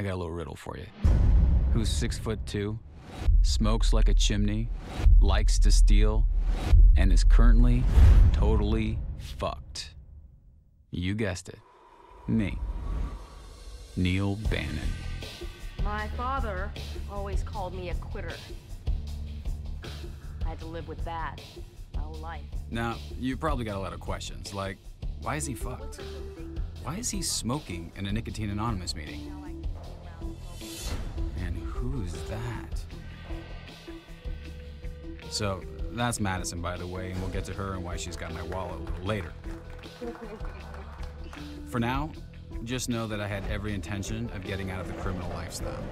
I got a little riddle for you. Who's 6'2", smokes like a chimney, likes to steal, and is currently totally fucked? You guessed it. Me. Neil Bannen. My father always called me a quitter. I had to live with that my whole life. Now, you probably got a lot of questions, like, why is he fucked? Why is he smoking in a Nicotine Anonymous meeting? And who is that? So, that's Madison, by the way, and we'll get to her and why she's got my wallet a little later. For now, just know that I had every intention of getting out of the criminal lifestyle.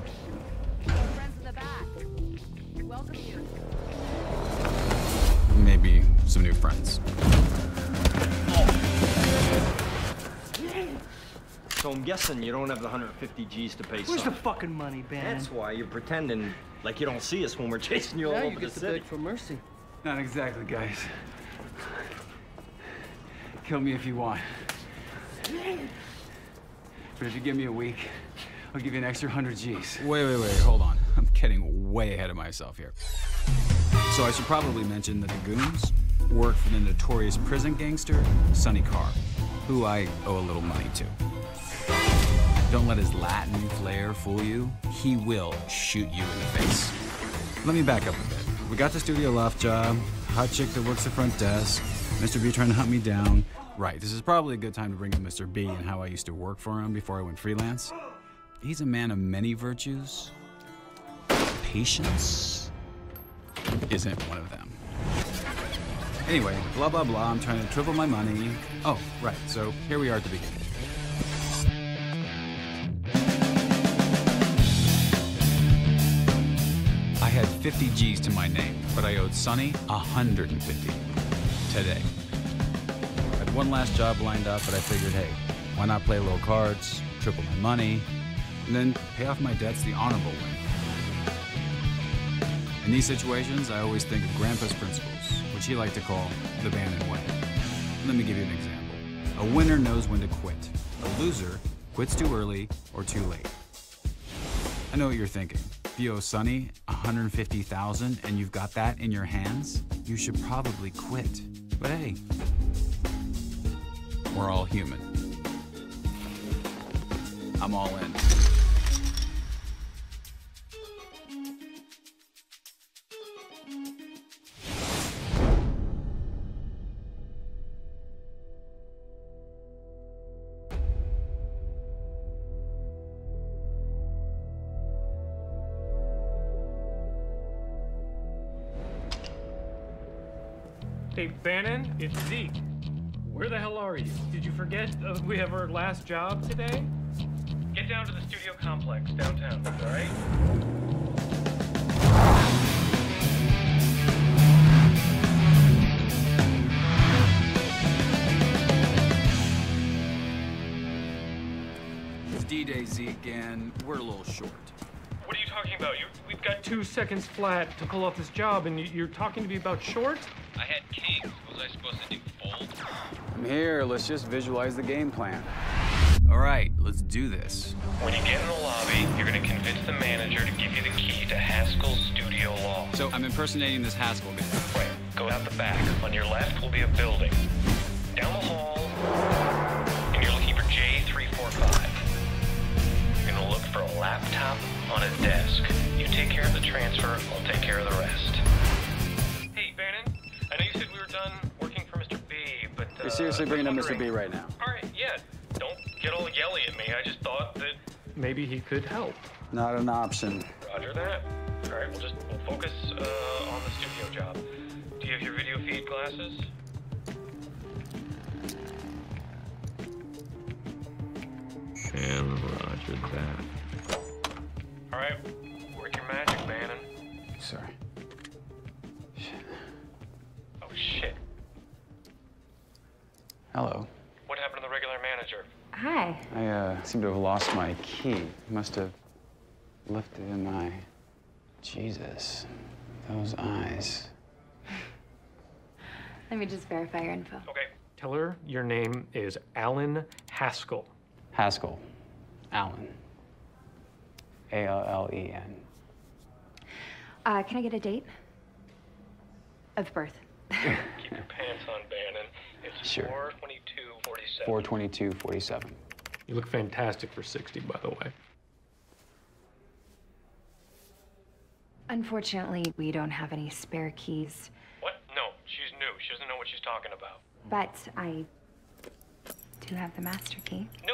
Friends in the back, welcome you. Maybe some new friends. So I'm guessing you don't have the 150 G's to pay. Where's the fucking money, Ben? That's why you're pretending like you don't see us when we're chasing you all over the city. Now you get to beg for mercy. Not exactly, guys. Kill me if you want. But if you give me a week, I'll give you an extra 100 G's. Wait, hold on. I'm getting way ahead of myself here. So I should probably mention that the goons work for the notorious prison gangster, Sonny Carr, who I owe a little money to. Don't let his Latin flair fool you. He will shoot you in the face. Let me back up a bit. We got the studio loft job, hot chick that works the front desk, Mr. B trying to hunt me down. Right, this is probably a good time to bring up Mr. B and how I used to work for him before I went freelance. He's a man of many virtues. Patience isn't one of them. Anyway, blah, blah, blah, I'm trying to triple my money. Oh, right, so here we are at the beginning. I had 50 G's to my name, but I owed Sonny 150 today. I had one last job lined up, but I figured, hey, why not play a little cards, triple my money, and then pay off my debts the honorable way. In these situations, I always think of Grandpa's principles, which he liked to call the Bannen way. Let me give you an example. A winner knows when to quit. A loser quits too early or too late. I know what you're thinking. If you owe Sonny $150,000 and you've got that in your hands, you should probably quit. But hey, we're all human. I'm all in. Hey, Bannen, it's Zeke. Where the hell are you? Did you forget we have our last job today? Get down to the studio complex downtown, all right? It's D-Day, Zeke, and we're a little short. What are you talking about? We've got 2 seconds flat to pull off this job, and you're talking to me about short? I had king. What was I supposed to do, fold? I'm here. Let's just visualize the game plan. All right, let's do this. When you get in the lobby, you're going to convince the manager to give you the key to Haskell's studio law. So I'm impersonating this Haskell guy. Right. Go out the back. On your left will be a building. Down the hall, and you're looking for J345. You're going to look for a laptop on a desk. You take care of the transfer. I'll take care of the rest. You're seriously bringing up Mr. B right now? All right, yeah. Don't get all yelly at me. I just thought that maybe he could help. Not an option. Roger that. All right, we'll focus on the studio job. Do you have your video feed glasses? And roger that. All right, work your magic, Bannen. Sorry. Oh, shit. Hello. What happened to the regular manager? Hi. I seem to have lost my key. Must have left it in my... Jesus. Those eyes. Let me just verify your info. Okay. Tell her your name is Alan Haskell. Haskell. Alan. A-L-L-E-N. Can I get a date? Of birth. Keep your pants on, Bannon. It's sure. 422-47. 422-47. You look fantastic for 60, by the way. Unfortunately, we don't have any spare keys. What? No, she's new. She doesn't know what she's talking about. But I do have the master key. No.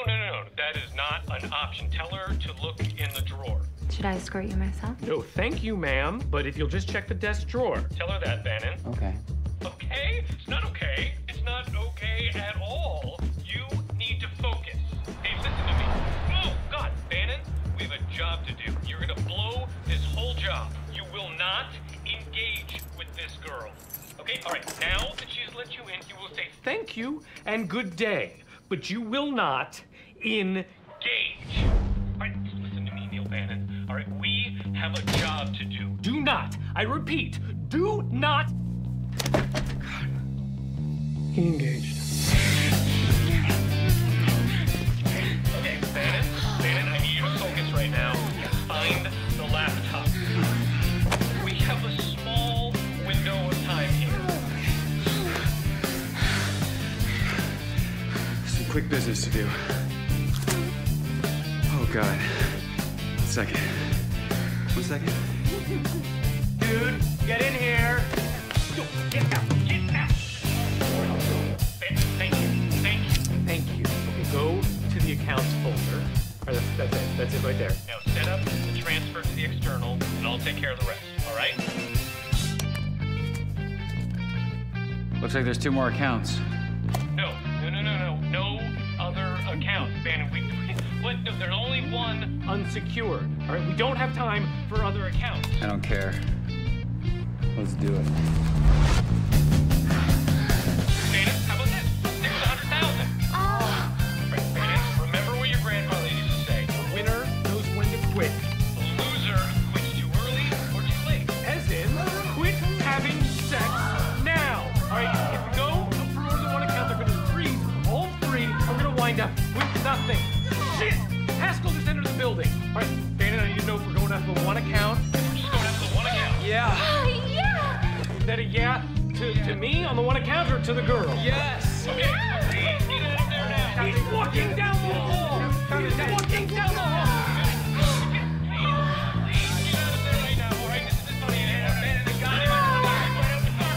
That is not an option. Tell her to look in the drawer. Should I escort you myself? No, thank you, ma'am. But if you'll just check the desk drawer. Tell her that, Bannon. Okay. Okay? It's not okay. It's not okay at all. You need to focus. Hey, listen to me. Oh, God, Bannon, we have a job to do. You're gonna blow this whole job. You will not engage with this girl. Okay? All right, now that she's let you in, you will say thank you and good day. But you will not engage. All right, listen to me, Neil Bannen. All right, we have a job to do. Do not, I repeat, do not. God. He engaged. Okay, Bannen, I need you to focus right now. Find the laptop. We have a small window of time here. Quick business to do. Oh, God. One second. Dude, get in here. Yo, get out. Thank you. Okay, go to the accounts folder. All right, that's it right there. Now set up the transfer to the external, and I'll take care of the rest, all right? Looks like there's two more accounts. No other accounts, Bannon. What? No, there's only one unsecured. All right, we don't have time for other accounts. I don't care. Let's do it. Bannon, how about this? 600,000. Right, Bannon, remember what your grandfather used to say: the winner knows when to quit. The loser quits too early or too late. As in, quit having sex now. All right. Up with nothing. Shit! Haskell just entered the building. All right, Bannon, I need to know if we're going after the one account. We're just going after the one account. Yeah. Yeah! Is that a yeah to me on the one account or to the girl? Yes! Okay, please get out of there now. He's walking down the hall! He's walking down the hall! Please get out of there right now, all right? This is funny. Bannon, the guy right out of the car.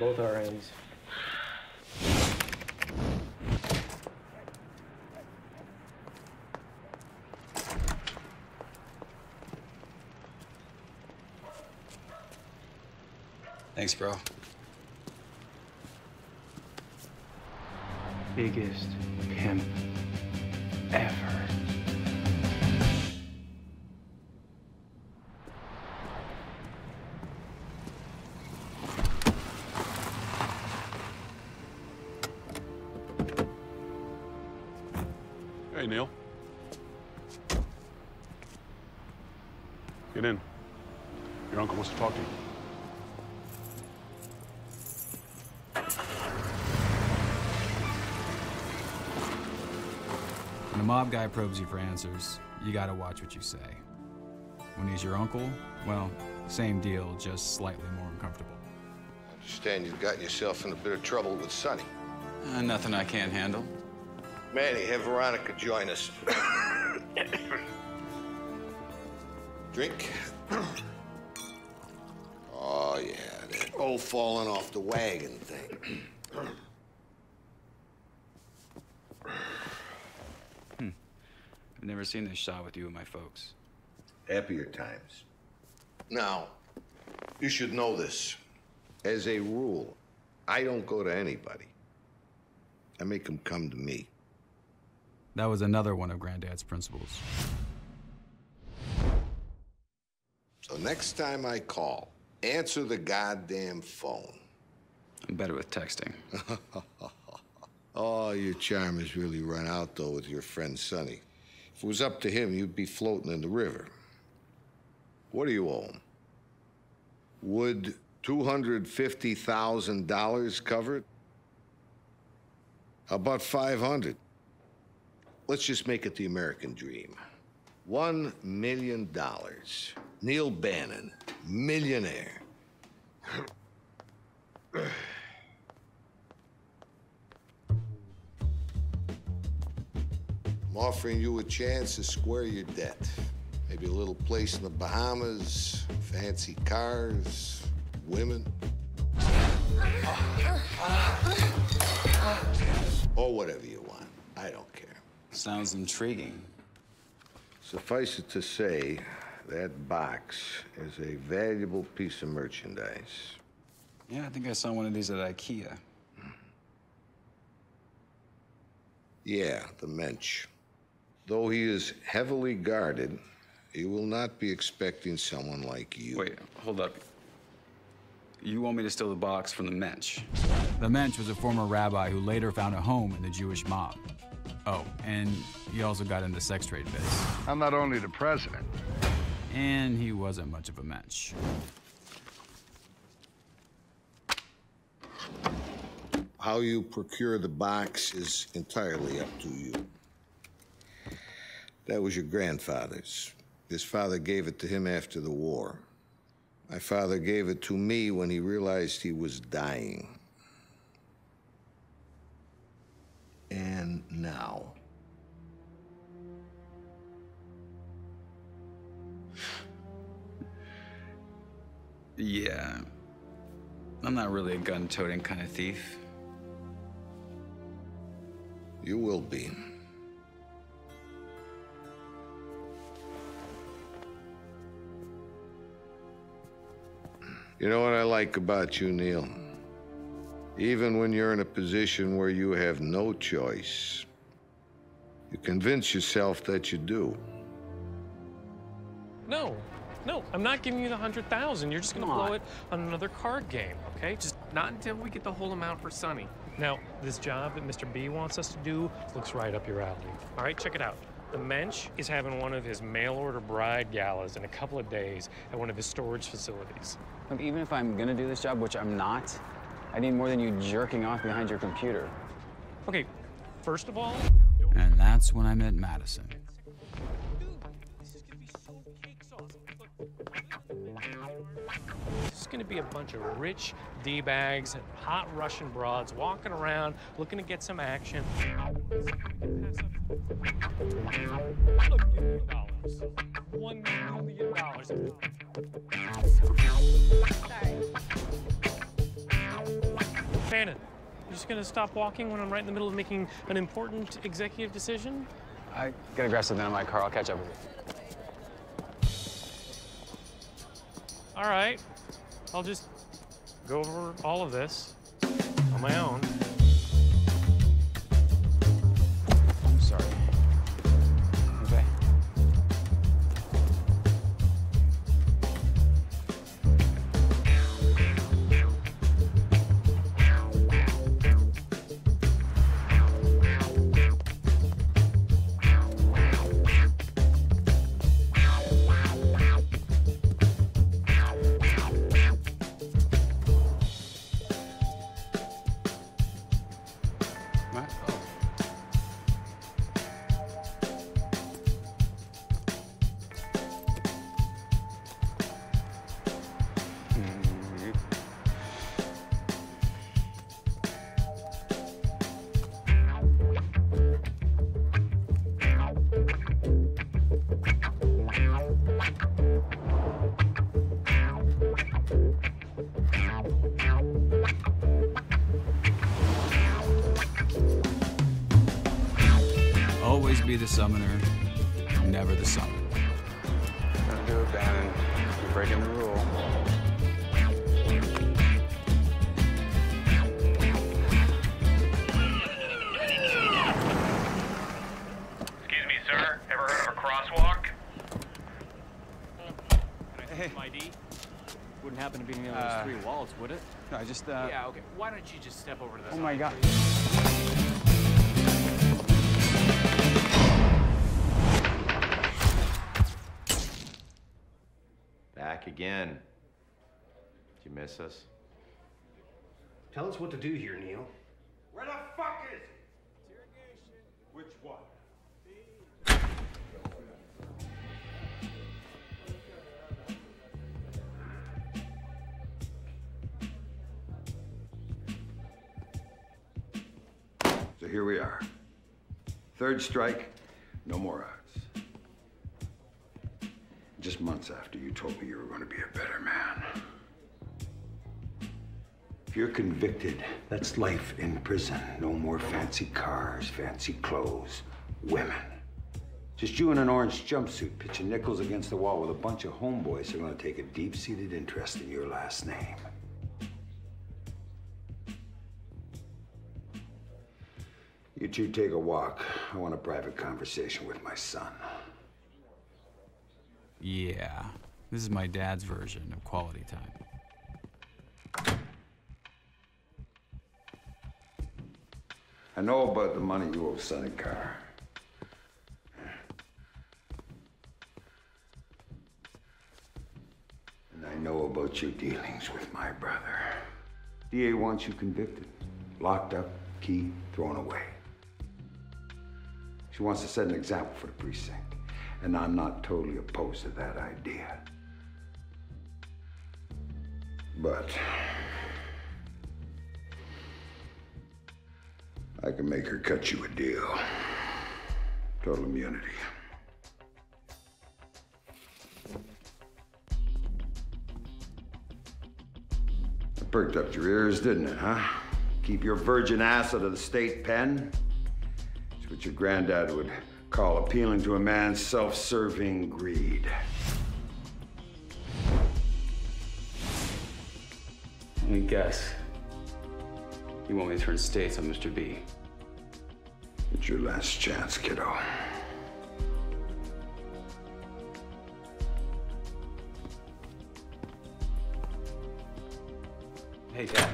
Both our ends. Thanks, bro. Biggest pimp ever. Hey, Neil. Get in. Your uncle wants to talk to you. When a mob guy probes you for answers, you gotta watch what you say. When he's your uncle, well, same deal, just slightly more uncomfortable. I understand you've gotten yourself in a bit of trouble with Sonny. Nothing I can't handle. Manny, have Veronica join us. Drink. Oh, yeah, that old falling off the wagon thing. I've never seen this shot with you and my folks. Happier times. No, You should know this. As a rule, I don't go to anybody. I make them come to me. That was another one of Granddad's principles. So next time I call, answer the goddamn phone. I'm better with texting. Oh, your charm has really run out, though, with your friend Sonny. If it was up to him, you'd be floating in the river. What do you owe him? Would $250,000 cover it? About 500. Let's just make it the American dream. $1 million. Neil Bannen, millionaire. I'm offering you a chance to square your debt. Maybe a little place in the Bahamas, fancy cars, women. Or whatever you want. I don't care. Sounds intriguing. Suffice it to say, that box is a valuable piece of merchandise. Yeah, I think I saw one of these at IKEA. Yeah, the Mensch. Though he is heavily guarded, you will not be expecting someone like you. Wait, hold up. You want me to steal the box from the Mensch? The Mensch was a former rabbi who later found a home in the Jewish mob. Oh, and he also got into sex trade biz. I'm not only the president. And he wasn't much of a mensch. How you procure the box is entirely up to you. That was your grandfather's. His father gave it to him after the war. My father gave it to me when he realized he was dying. And now. Yeah. I'm not really a gun-toting kind of thief. You will be. You know what I like about you, Neil? Even when you're in a position where you have no choice, you convince yourself that you do. No. No, I'm not giving you the 100,000. You're just gonna blow it on another card game, okay? Just not until we get the whole amount for Sonny. Now, this job that Mr. B wants us to do looks right up your alley. All right, check it out. The Mensch is having one of his mail-order bride galas in a couple of days at one of his storage facilities. Look, even if I'm gonna do this job, which I'm not, I need more than you jerking off behind your computer. Okay, first of all... And that's when I met Madison. This is going to be a bunch of rich D-bags and hot Russian broads walking around, looking to get some action. $1 million. Sorry. Bannon, you're just going to stop walking when I'm right in the middle of making an important executive decision? I got to grab something out of my car. I'll catch up with you. All right, I'll just go over all of this on my own. I'm sorry. Okay. The summoner, never the summoner. Don't do it, Bannon. You're breaking the rule. on those three walls, would it? No, I just... Yeah, okay. Why don't you just step over to this? Oh, my God. Back again. Did you miss us? Tell us what to do here, Neil. Where the fuck is it? Interrogation. Which one? So here we are. Third strike, no more odds. Just months after you told me you were going to be a better man. If you're convicted, that's life in prison. No more fancy cars, fancy clothes, women. Just you in an orange jumpsuit pitching nickels against the wall with a bunch of homeboys who are going to take a deep-seated interest in your last name. You two take a walk. I want a private conversation with my son. Yeah. This is my dad's version of quality time. I know about the money you owe Sonny Carr. And I know about your dealings with my brother. DA wants you convicted. Locked up, key thrown away. She wants to set an example for the precinct, and I'm not totally opposed to that idea. But I can make her cut you a deal. Total immunity. That perked up your ears, didn't it, huh? Keep your virgin ass out of the state pen. What your granddad would call appealing to a man's self-serving greed. Let me guess. You want me to turn states on Mr. B? It's your last chance, kiddo. Hey, Dad.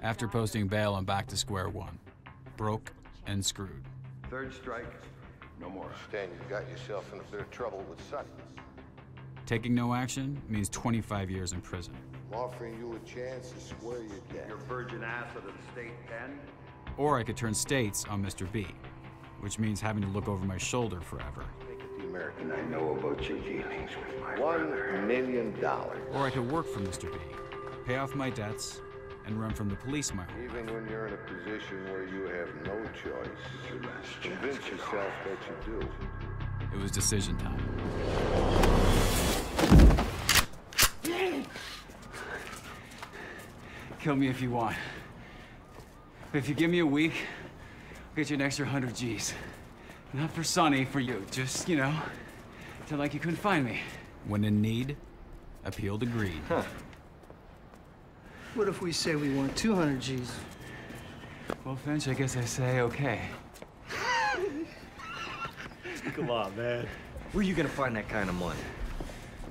After posting bail, I'm back to square one. Broke and screwed. Third strike, no more. Stan, you got yourself in a bit of trouble with Sonny. Taking no action means 25 years in prison. I'm offering you a chance to square your debt. Your virgin ass out of the state pen. Or I could turn states on Mr. B, which means having to look over my shoulder forever. The American I know about your dealings with my brother. $1 million. Or I could work for Mr. B, pay off my debts, and run from the police my way. Even when you're in a position where you have no choice, convince yourself that you do. It was decision time. Kill me if you want. But if you give me a week, I'll get you an extra 100 G's. Not for Sonny, for you. Just, you know, pretend like you couldn't find me. When in need, appeal to greed. Huh. What if we say we want 200 G's? Well, Finch, I guess I say okay. Come on, man. Where are you gonna find that kind of money?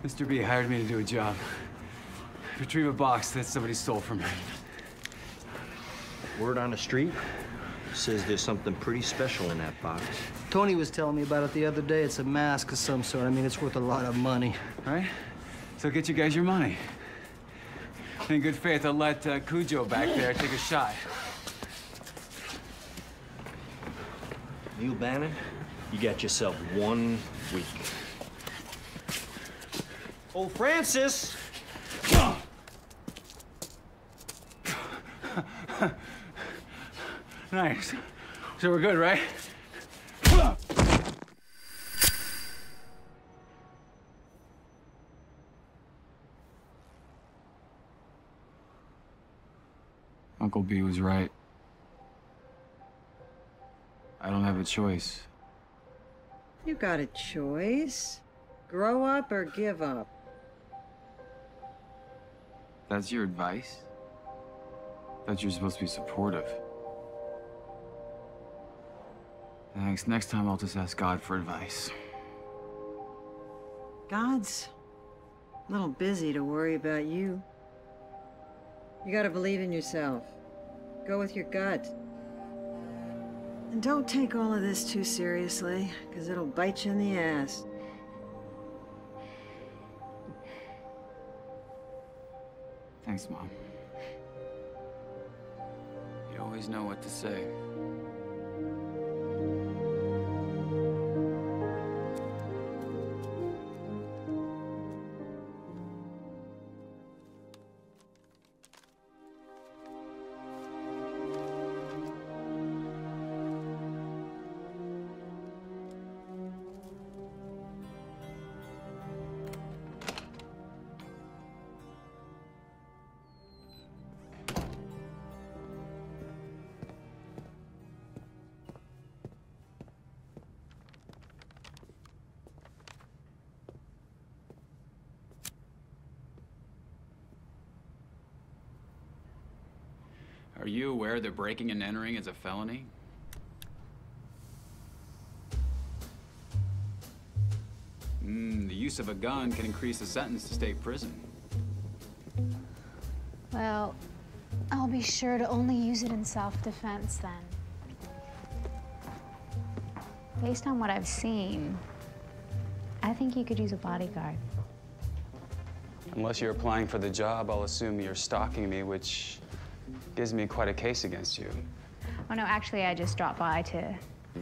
Mr. B hired me to do a job. Retrieve a box that somebody stole from me. Word on the street says there's something pretty special in that box. Tony was telling me about it the other day. It's a mask of some sort. I mean, it's worth a lot of money. All right? So get you guys your money. In good faith, I'll let Cujo back there take a shot. Neil Bannen, you got yourself 1 week. Old Francis! Nice. So we're good, right? Uncle B was right. I don't have a choice. You got a choice. Grow up or give up. That's your advice? Thought you were supposed to be supportive. Thanks. Next time I'll just ask God for advice. God's a little busy to worry about you. You gotta believe in yourself. Go with your gut. And don't take all of this too seriously, because it'll bite you in the ass. Thanks, Mom. You always know what to say. Are you aware that breaking and entering is a felony? The use of a gun can increase the sentence to state prison. Well, I'll be sure to only use it in self-defense then. Based on what I've seen, I think you could use a bodyguard. Unless you're applying for the job, I'll assume you're stalking me, which gives me quite a case against you. Oh, no, actually, I just dropped by to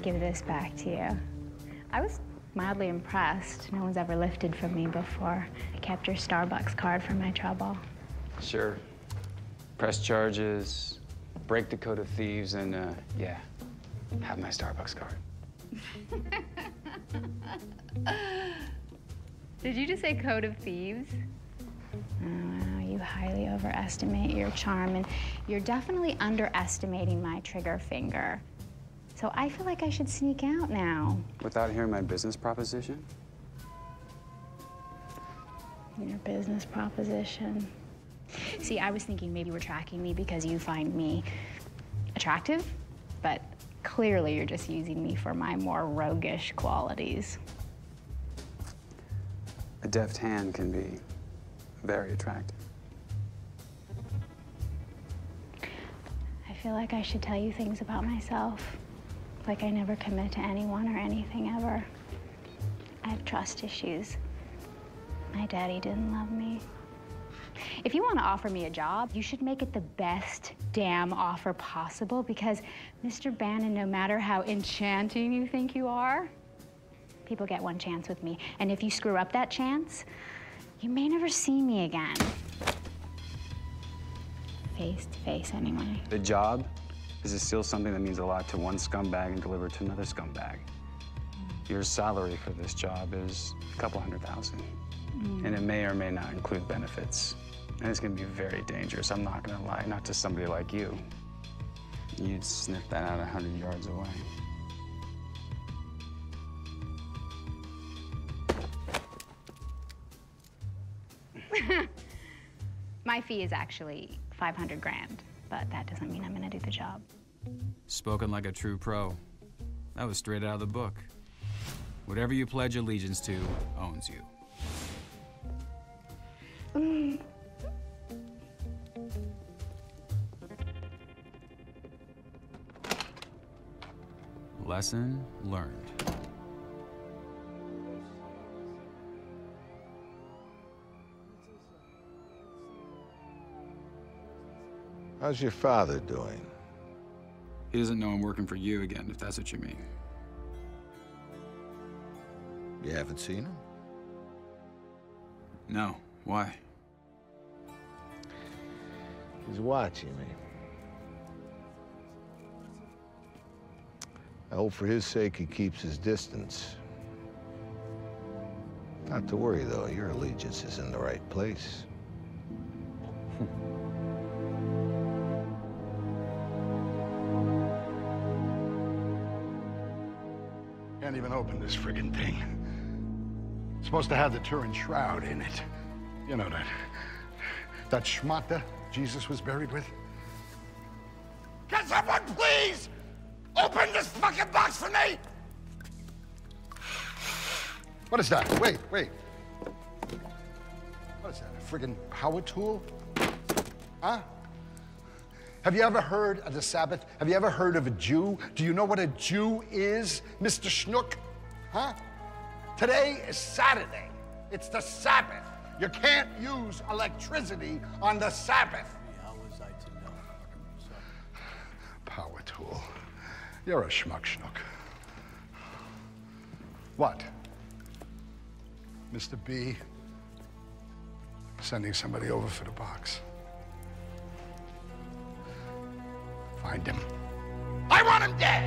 give this back to you. I was mildly impressed. No one's ever lifted from me before. I kept your Starbucks card for my trouble. Sure. Press charges, break the code of thieves, and, yeah, have my Starbucks card. Did you just say code of thieves? You highly overestimate your charm, and you're definitely underestimating my trigger finger. So I feel like I should sneak out now. Without hearing my business proposition? Your business proposition. See, I was thinking maybe you were tracking me because you find me attractive, but clearly you're just using me for my more roguish qualities. A deft hand can be very attractive. I feel like I should tell you things about myself. Like I never commit to anyone or anything ever. I have trust issues. My daddy didn't love me. If you want to offer me a job, you should make it the best damn offer possible because, Mr. Bannen, no matter how enchanting you think you are, people get one chance with me. And if you screw up that chance, you may never see me again. Face to face, anyway. The job is to steal something that means a lot to one scumbag and deliver it to another scumbag. Your salary for this job is $200,000. And it may or may not include benefits. And it's gonna be very dangerous, I'm not gonna lie, not to somebody like you. You'd sniff that out 100 yards away. My fee is actually 500 grand, but that doesn't mean I'm gonna do the job. Spoken like a true pro. That was straight out of the book. Whatever you pledge allegiance to owns you. Lesson learned. How's your father doing? He doesn't know I'm working for you again, if that's what you mean. You haven't seen him? No. Why? He's watching me. I hope for his sake he keeps his distance. Not to worry, though. Your allegiance is in the right place. Can't even open this friggin' thing. It's supposed to have the Turin shroud in it. You know that. That schmuck that Jesus was buried with? Can someone please open this fucking box for me? What is that? Wait, wait. What is that, a friggin' power tool? Huh? Have you ever heard of the Sabbath? Have you ever heard of a Jew? Do you know what a Jew is, Mr. Schnook? Huh? Today is Saturday. It's the Sabbath. You can't use electricity on the Sabbath. How was I to know? Power tool. You're a schmuck, Schnook. What? Mr. B sending somebody over for the box. Find him. I want him dead!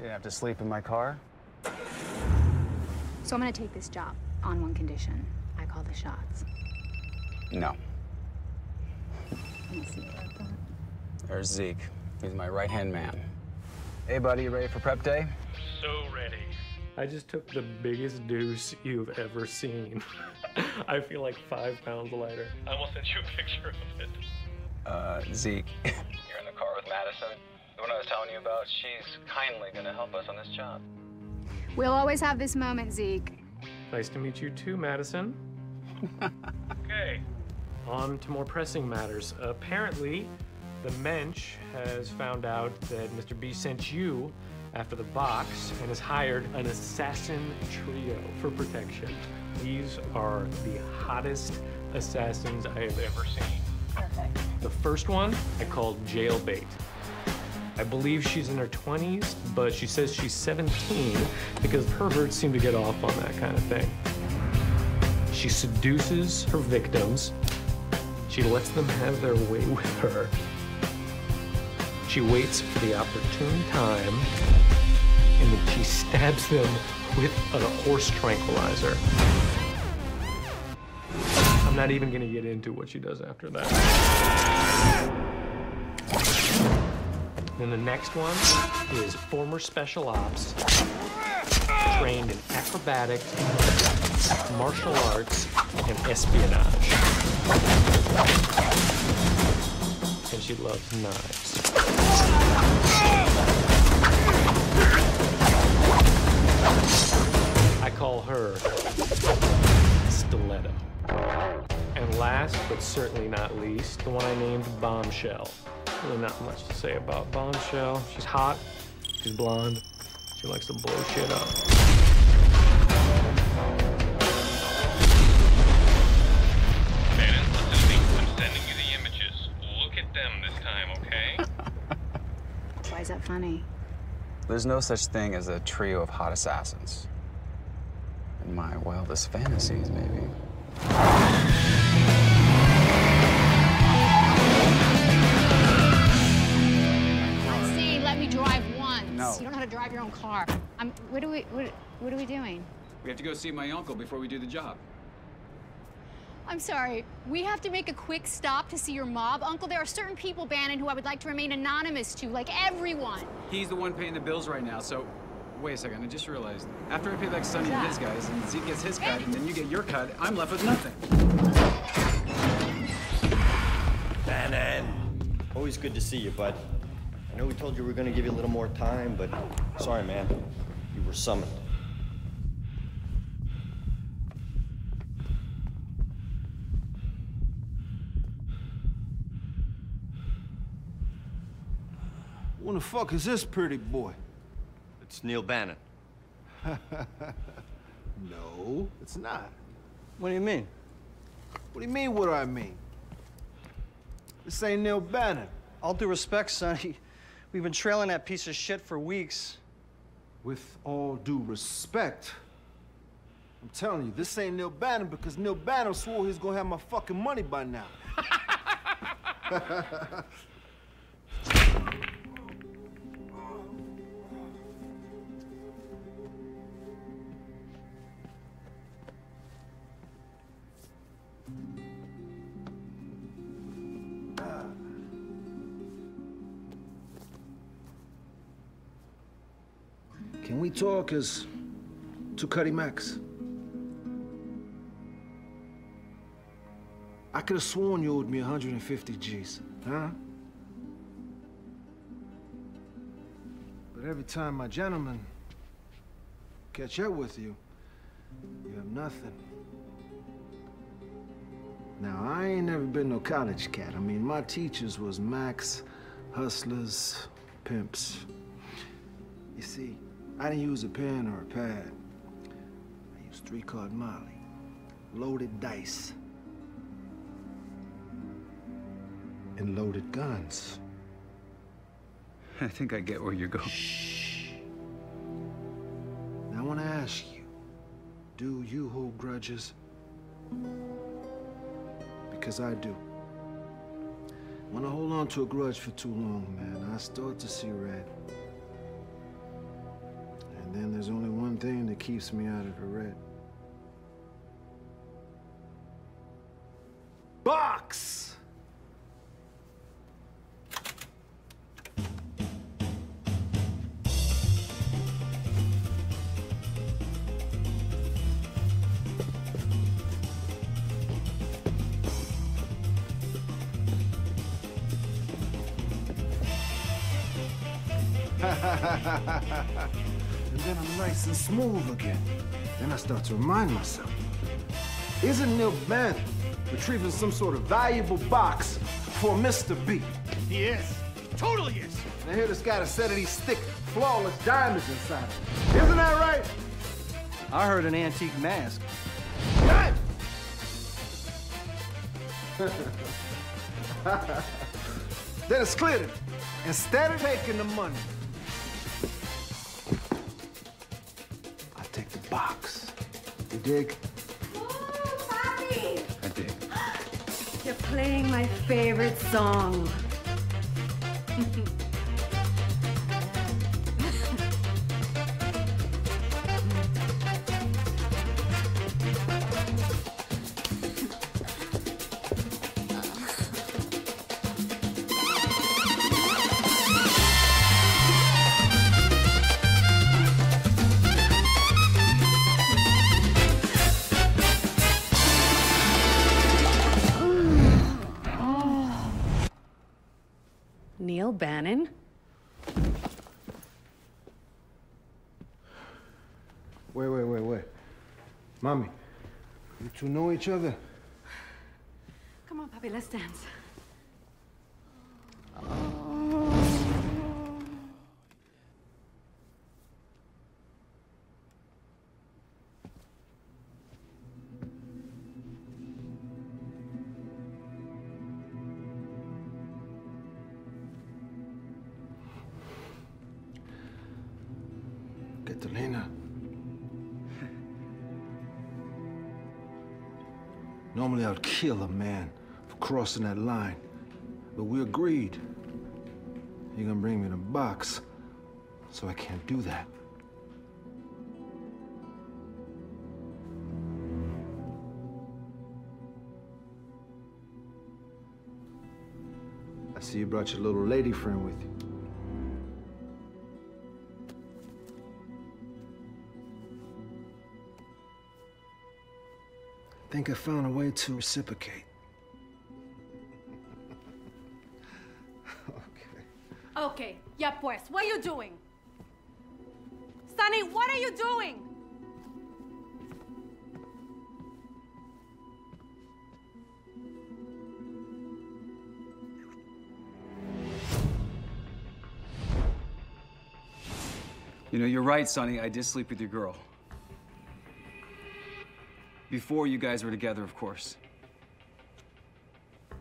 You have to sleep in my car? So I'm gonna take this job on one condition. I call the shots. No. Let me see about that. There's Zeke. He's my right-hand man. Hey, buddy, you ready for prep day? So ready. I just took the biggest deuce you've ever seen. I feel like 5 pounds lighter. I will send you a picture of it. Zeke. You're in the car with Madison. The one I was telling you about, she's kindly gonna help us on this job. We'll always have this moment, Zeke. Nice to meet you too, Madison. Okay. On to more pressing matters. Apparently, the Mensch has found out that Mr. B sent you after the box and has hired an assassin trio for protection. These are the hottest assassins I have ever seen. Perfect. The first one I called Jailbait. I believe she's in her 20s, but she says she's 17 because perverts seem to get off on that kind of thing. She seduces her victims. She lets them have their way with her. She waits for the opportune time, and then she stabs them with a horse tranquilizer. I'm not even gonna get into what she does after that. Then the next one is former special ops, trained in acrobatics, martial arts, and espionage. And she loves knives. I call her Stiletto. And last, but certainly not least, the one I named Bombshell. Really not much to say about Bombshell. She's hot, she's blonde, she likes to blow shit up. Why is that funny? There's no such thing as a trio of hot assassins. In my wildest fantasies, maybe. I see. Let me drive once. No. You don't know how to drive your own car. What are we doing? We have to go see my uncle before we do the job. I'm sorry, we have to make a quick stop to see your mob, Uncle. There are certain people, Bannen, who I would like to remain anonymous to, like everyone. He's the one paying the bills right now, so... Wait a second, I just realized. After I pay back Sonny and his guys, and Zeke gets his cut, and then you get your cut, I'm left with nothing. Bannen! Always good to see you, bud. I know we told you we were gonna give you a little more time, but... Sorry, man. You were summoned. Who the fuck is this pretty boy? It's Neil Bannen. No, it's not. What do you mean? What do you mean, what do I mean? This ain't Neil Bannen. All due respect, Sonny. We've been trailing that piece of shit for weeks. With all due respect, I'm telling you, this ain't Neil Bannen because Neil Bannen swore he's gonna have my fucking money by now. Can we talk as to Curry Max. I could have sworn you owed me 150 G's, huh? But every time my gentlemen catch up with you, you have nothing. Now, I ain't never been no college cat. I mean, my teachers was Max, hustlers, pimps. You see, I didn't use a pen or a pad. I used 3-card Molly, loaded dice, and loaded guns. I think I get where you're going. Shh. Now, I want to ask you, do you hold grudges? Because I do. When I hold on to a grudge for too long, man, I start to see red. And then there's only one thing that keeps me out of the red. Box! And then I'm nice and smooth again. Then I start to remind myself. Isn't Neil Bannen retrieving some sort of valuable box for Mr. B? He is. Totally is. I hear this guy said that he stick flawless diamonds inside of it. Isn't that right? I heard an antique mask. What? Then it's clear to me. Instead of taking the money, I take the box. You dig? Ooh, Papi! I dig. You're playing my favorite song. Neil Bannen? Wait. Mommy, you two know each other? Come on, Papi, let's dance. Catalina. Normally I'd kill a man for crossing that line, but we agreed. You're gonna bring me the box, so I can't do that. I see you brought your little lady friend with you. I think I found a way to reciprocate. Okay, yeah, pues, what are you doing? Sonny, what are you doing? You know, you're right, Sonny. I did sleep with your girl. Before you guys were together, of course.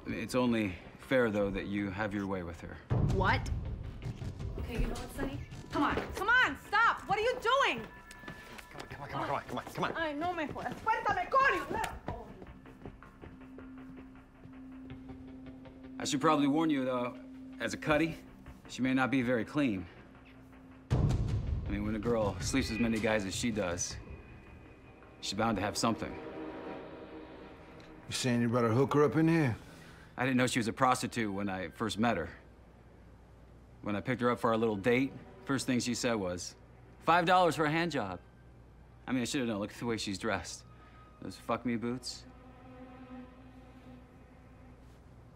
It's only fair, though, that you have your way with her. What? Okay, you know what, Sonny? Come on, stop! What are you doing? Come on. Ay, no me jodas. Cuéntame, coño! I should probably warn you, though, as a cutie, she may not be very clean. I mean, when a girl sleeps with as many guys as she does, she's bound to have something. You saying you better hook her up in here? I didn't know she was a prostitute when I first met her. When I picked her up for our little date, first thing she said was, $5 for a hand job. I mean, I should have known. Look at the way she's dressed. Those fuck me boots.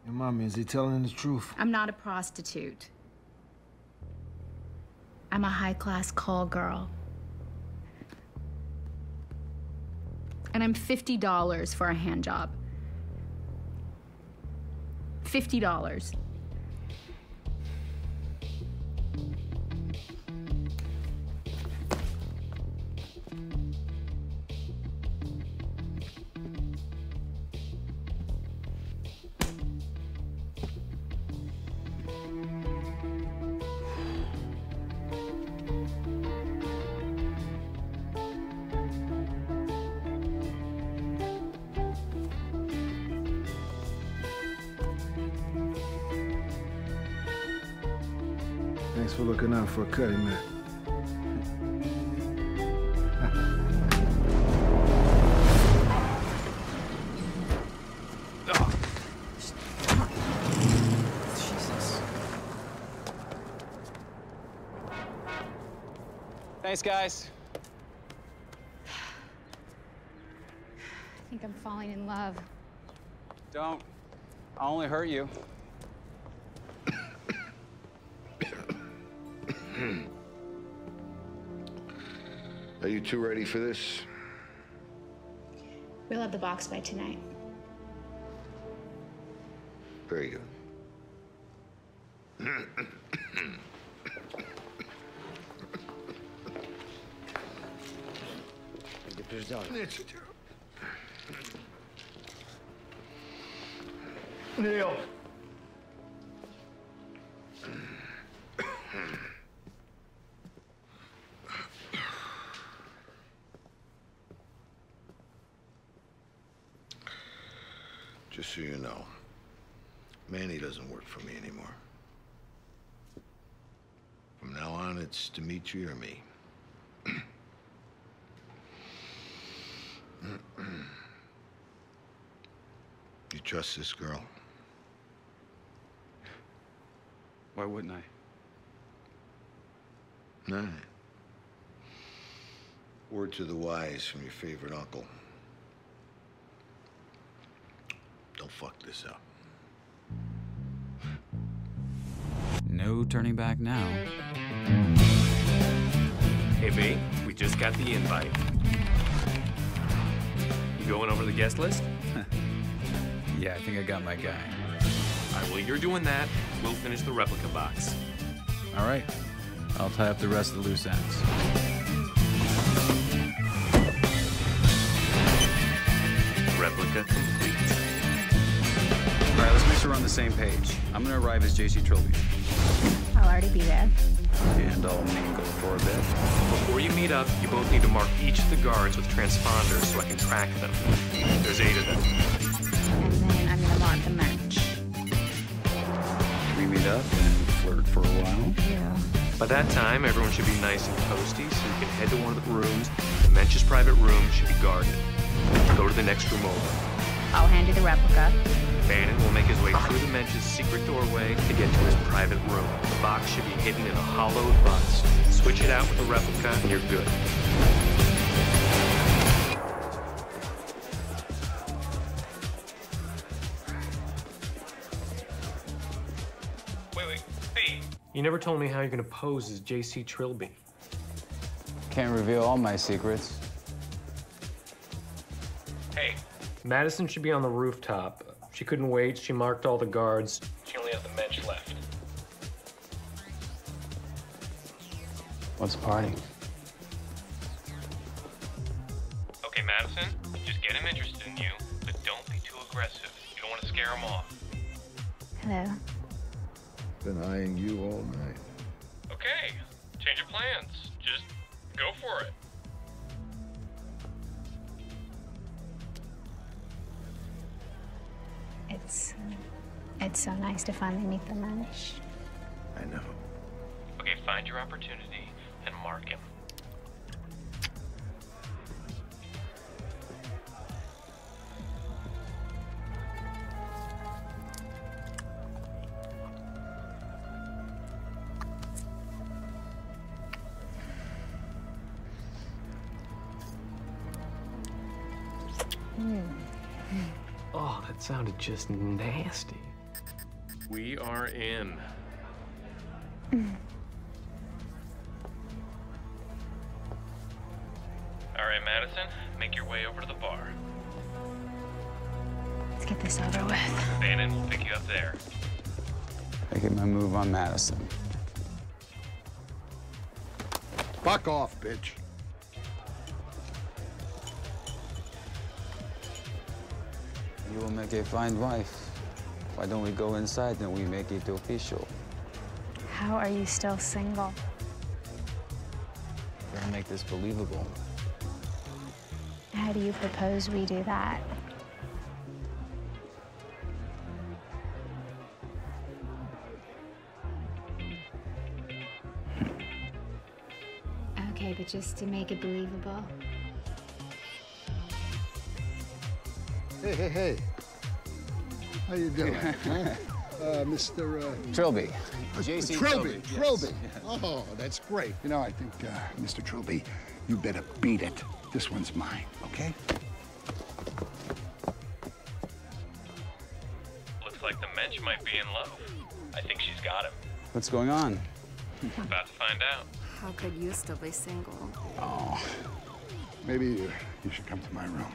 Your mommy, is he telling the truth? I'm not a prostitute. I'm a high-class call girl. And I'm $50 for a hand job. $50. Thanks for looking out for Cuddy, man. Jesus. Thanks, guys. I think I'm falling in love. Don't. I'll only hurt you. Are you two ready for this? We'll have the box by tonight. Very good. Neil. Just so you know, Manny doesn't work for me anymore. From now on, it's Dimitri or me. You trust this girl? Why wouldn't I? Nah. Word to the wise from your favorite uncle. Don't fuck this up. No turning back now. Hey, B, we just got the invite. You going over the guest list? Yeah, I think I got my guy. All right, well, you're doing that. We'll finish the replica box. All right. I'll tie up the rest of the loose ends. Replica complete. All right, let's make sure we're on the same page. I'm gonna arrive as JC Trilby. I'll already be there. And I'll mingle for a bit. Before you meet up, you both need to mark each of the guards with transponders so I can track them. There's 8 of them. And then I'm gonna mark the Mensch. We meet up and flirt for a while. Yeah. By that time, everyone should be nice and toasty, so you can head to one of the rooms. The Mensch's private room should be guarded. Go to the next room over. I'll hand you the replica. Bannen will make his way through the Mensch's secret doorway to get to his private room. The box should be hidden in a hollowed bust. Switch it out with the replica, and you're good. Wait, B. You never told me how you're gonna pose as JC Trilby. Can't reveal all my secrets. Hey. Madison should be on the rooftop. She couldn't wait. She marked all the guards. She only has the bench left. What's party? Okay, Madison, just get him interested in you, but don't be too aggressive. You don't want to scare him off. Hello. Been eyeing you all night. Okay, change of plans. Just go for it. It's so nice to finally meet the Mensch. I know. Okay, find your opportunity and mark him. Oh, that sounded just nasty. We are in. All right, Madison, make your way over to the bar. Let's get this over with. Bannen will pick you up there. I get my move on Madison. Fuck off, bitch. You will make a fine wife. Why don't we go inside and we make it official? How are you still single? We're gonna make this believable. How do you propose we do that? Okay, but just to make it believable. Hey, hey, hey. How you doing? Mr. Trilby. JC Trilby. Trilby. Yes. Oh, that's great. You know, I think, Mr. Trilby, you better beat it. This one's mine, okay? Looks like the Mensch might be in love. I think she's got him. What's going on? We're about to find out. How could you still be single? Oh. Maybe you should come to my room.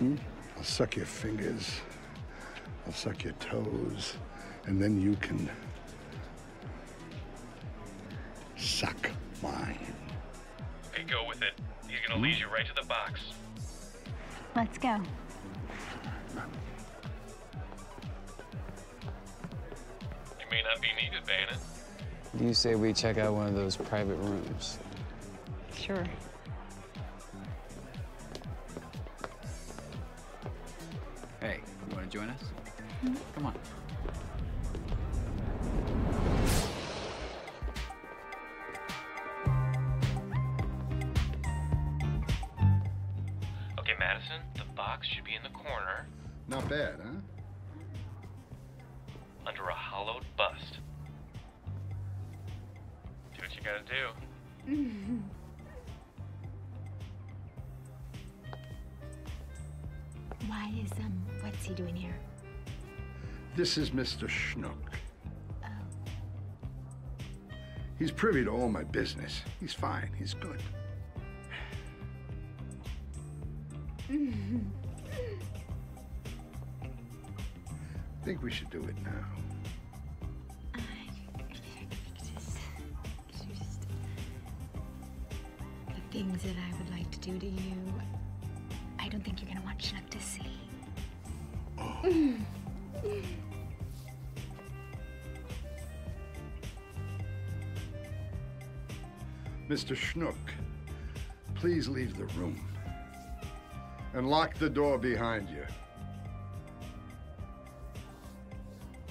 Hmm? I'll suck your fingers, I'll suck your toes, and then you can suck mine. Okay, go with it. He's gonna lead you right to the box. Let's go. You may not be needed, Bannen. Do you say we check out one of those private rooms? Sure. Hey, you want to join us? Mm-hmm. Come on. Okay, Madison, the box should be in the corner. Not bad, huh? Under a hollowed bust. Do what you gotta do. Mm-hmm. Why is, what's he doing here? This is Mr. Schnook. Oh. He's privy to all my business. He's fine, he's good. I think we should do it now. I just, the things that I would like to do to you, I don't think you're gonna want Schnook to see. Oh. Mr. Schnook, please leave the room and lock the door behind you.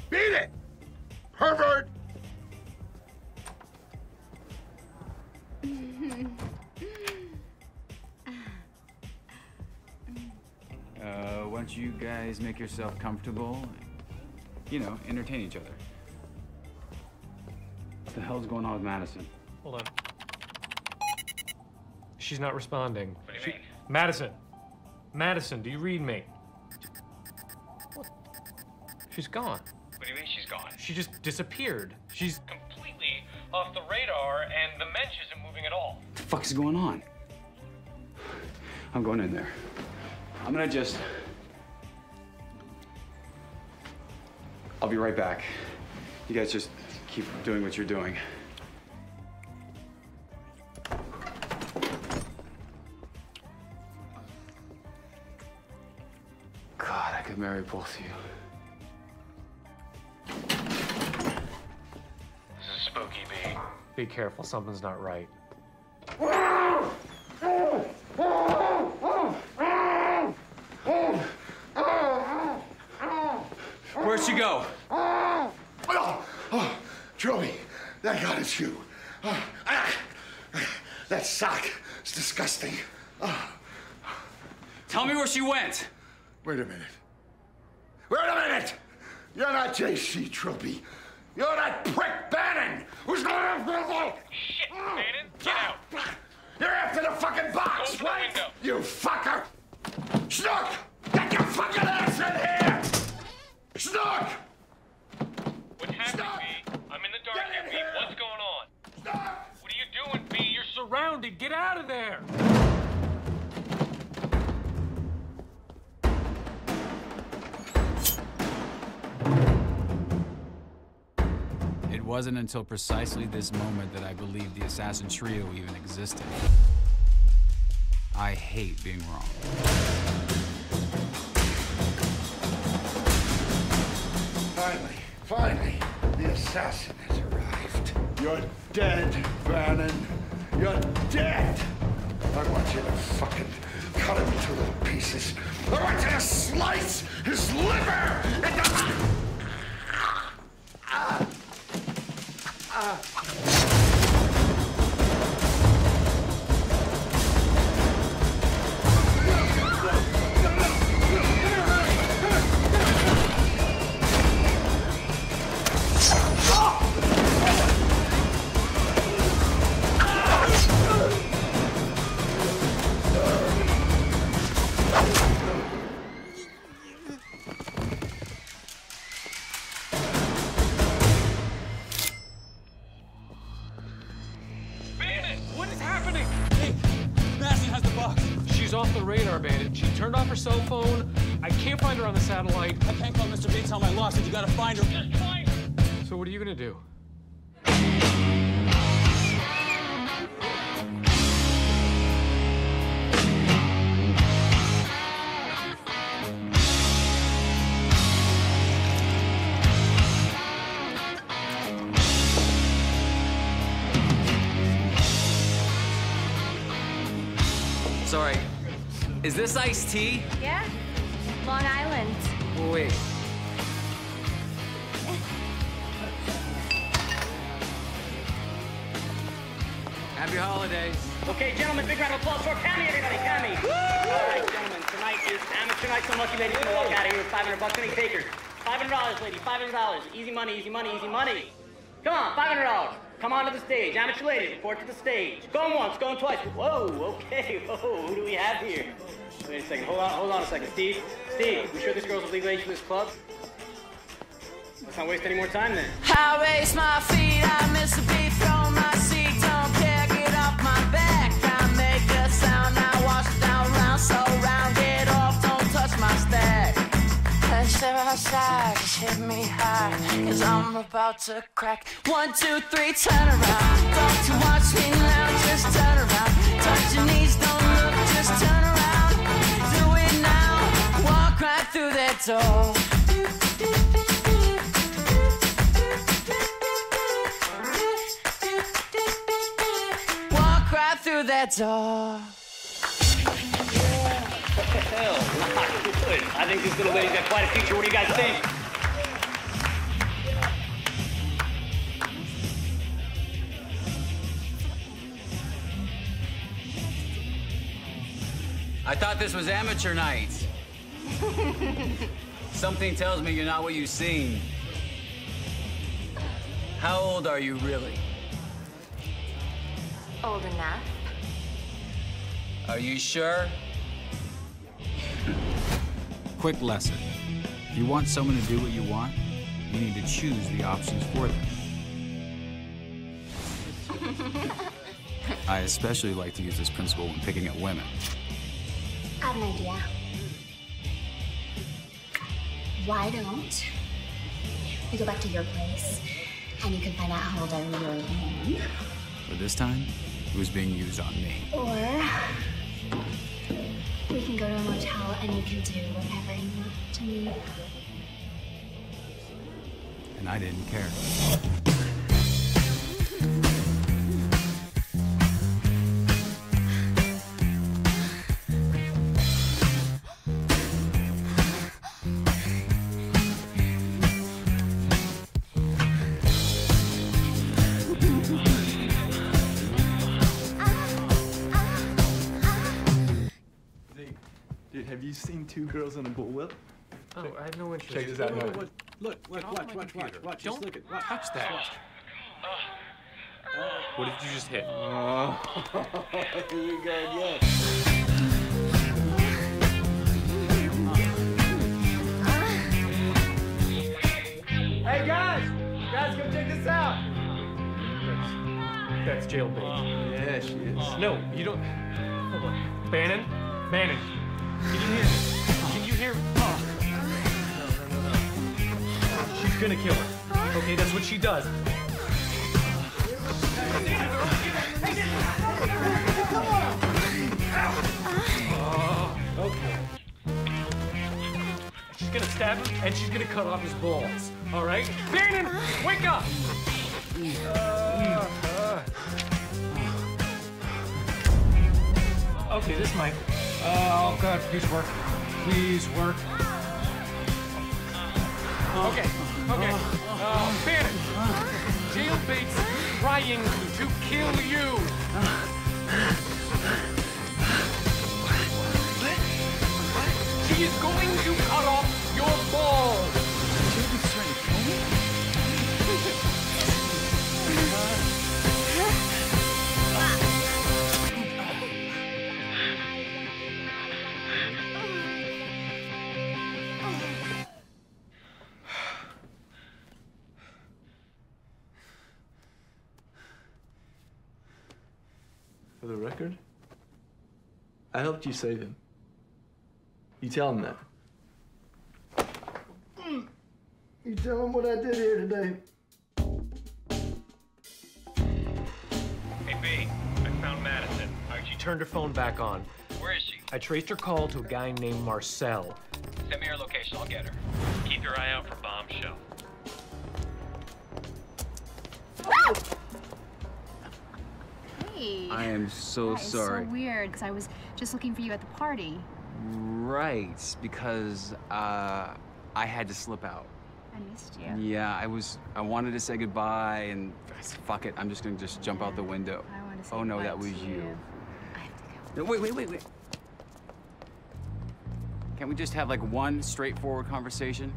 Beat it, pervert! You guys make yourself comfortable and, you know, entertain each other. What the hell's going on with Madison? Hold on. She's not responding. What do you mean? Madison! Madison, do you read me? What? She's gone. What do you mean she's gone? She just disappeared. She's completely off the radar and the Mensch isn't moving at all. What the fuck's going on? I'm going in there. I'm gonna just... I'll be right back. You guys just keep doing what you're doing. God, I could marry both of you. This is Spooky B. Be careful, something's not right. Where'd she go? Oh, Trilby, thank God it's you. That sock is disgusting. Tell me where she went. Wait a minute. Wait a minute! You're not JC Trilby. You're that prick Bannen who's going after the light. Shit, Bannen, get out. You're after the fucking box, right? You fucker! Schnook! Get your fucking ass in here! Schnook! What's happening, B? I'm in the dark here, B. What's going on? Schnook! What are you doing, B? You're surrounded. Get out of there! It wasn't until precisely this moment that I believed the assassin trio even existed. I hate being wrong. Finally, the assassin has arrived. You're dead, Bannen. You're dead! I want you to fucking cut him into little pieces. I want you to slice his liver into... cell phone. I can't find her on the satellite. I can't call Mr. B, tell him I lost it. You gotta find her. Just find her. So what are you gonna do? Sorry. Is this iced tea? Yeah, Long Island. Wait. Happy holidays. Okay, gentlemen, big round of applause for Cammy, everybody, Cammy. Woo! All right, gentlemen, tonight is amateur night. Some lucky ladies gonna walk out of here with $500. Any takers? $500, lady, $500. Easy money, easy money, easy money. Come on, $500. Come on to the stage. Amateur ladies, report to the stage. Going once, going twice. Whoa, okay, whoa, who do we have here? Wait a second, hold on a second. Steve, you sure this girl's of legal age for this club? Let's not waste any more time then. I raise my feet, I miss a beat from my seat. Don't care, get off my back. I make a sound, I wash it down round, so round, get off, don't touch my stack. Pressure outside, it's hit me high, cause I'm about to crack. 1, 2, 3, turn around. Don't you watch me now, just turn around. Touch your knees, don't look, just turn around. Do it now, walk right through that door. Walk right through that door. Hell, good. I think this little lady's got quite a future. What do you guys think? I thought this was amateur night. Something tells me you're not what you seem. How old are you really? Old enough. Are you sure? Quick lesson. If you want someone to do what you want, you need to choose the options for them. I especially like to use this principle when picking at women. I have an idea. Why don't we go back to your place and you can find out how old I really am? But this time, it was being used on me. Or... we can go to a motel and you can do whatever you want to me. And I didn't care. Have you seen two girls on a bullwhip? Oh, I have no interest. Check this out. Look, watch. Don't look at, touch that. What did you just hit? Here we go, yes. that's Jailbait. Yeah, she is. No, you don't. Hold on. Bannen? Bannen. Can you hear me? Can you hear me? No. She's gonna kill her. Okay, that's what she does. Okay. She's gonna stab him, and she's gonna cut off his balls. All right? Bannen, wake up! Okay, this might. Oh, God, please work. Please work. Okay, okay. Bannen, Jailbait's trying to kill you. She is going to cut off your balls. Jailbait's trying to kill me? For the record, I helped you save him. You tell him that. You tell him what I did here today. Hey, B, I found Madison. She turned her phone back on. Where is she? I traced her call to a guy named Marcel. Send me her location, I'll get her. Keep your eye out for Bombshell. Hey. I am so sorry. It's so weird, because I was just looking for you at the party. Right, because I had to slip out. I missed you. Yeah, I wanted to say goodbye, and fuck it, I'm just gonna jump out the window. I want to say goodbye. Oh no, that was you. I have to go. No, wait. Can't we just have like one straightforward conversation?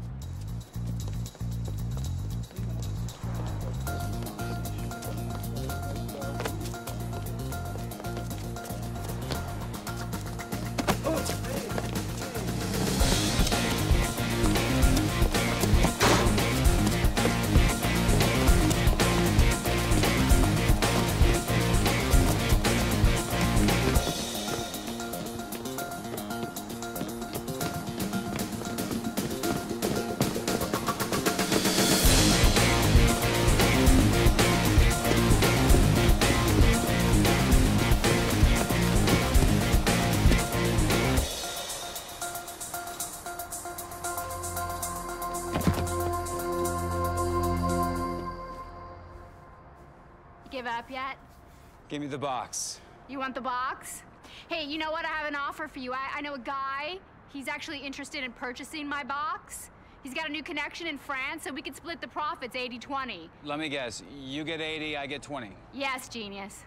Yet? Give me the box. You want the box? Hey, you know what? I have an offer for you. I know a guy. He's actually interested in purchasing my box. He's got a new connection in France, so we could split the profits 80-20. Let me guess. You get 80, I get 20. Yes, genius.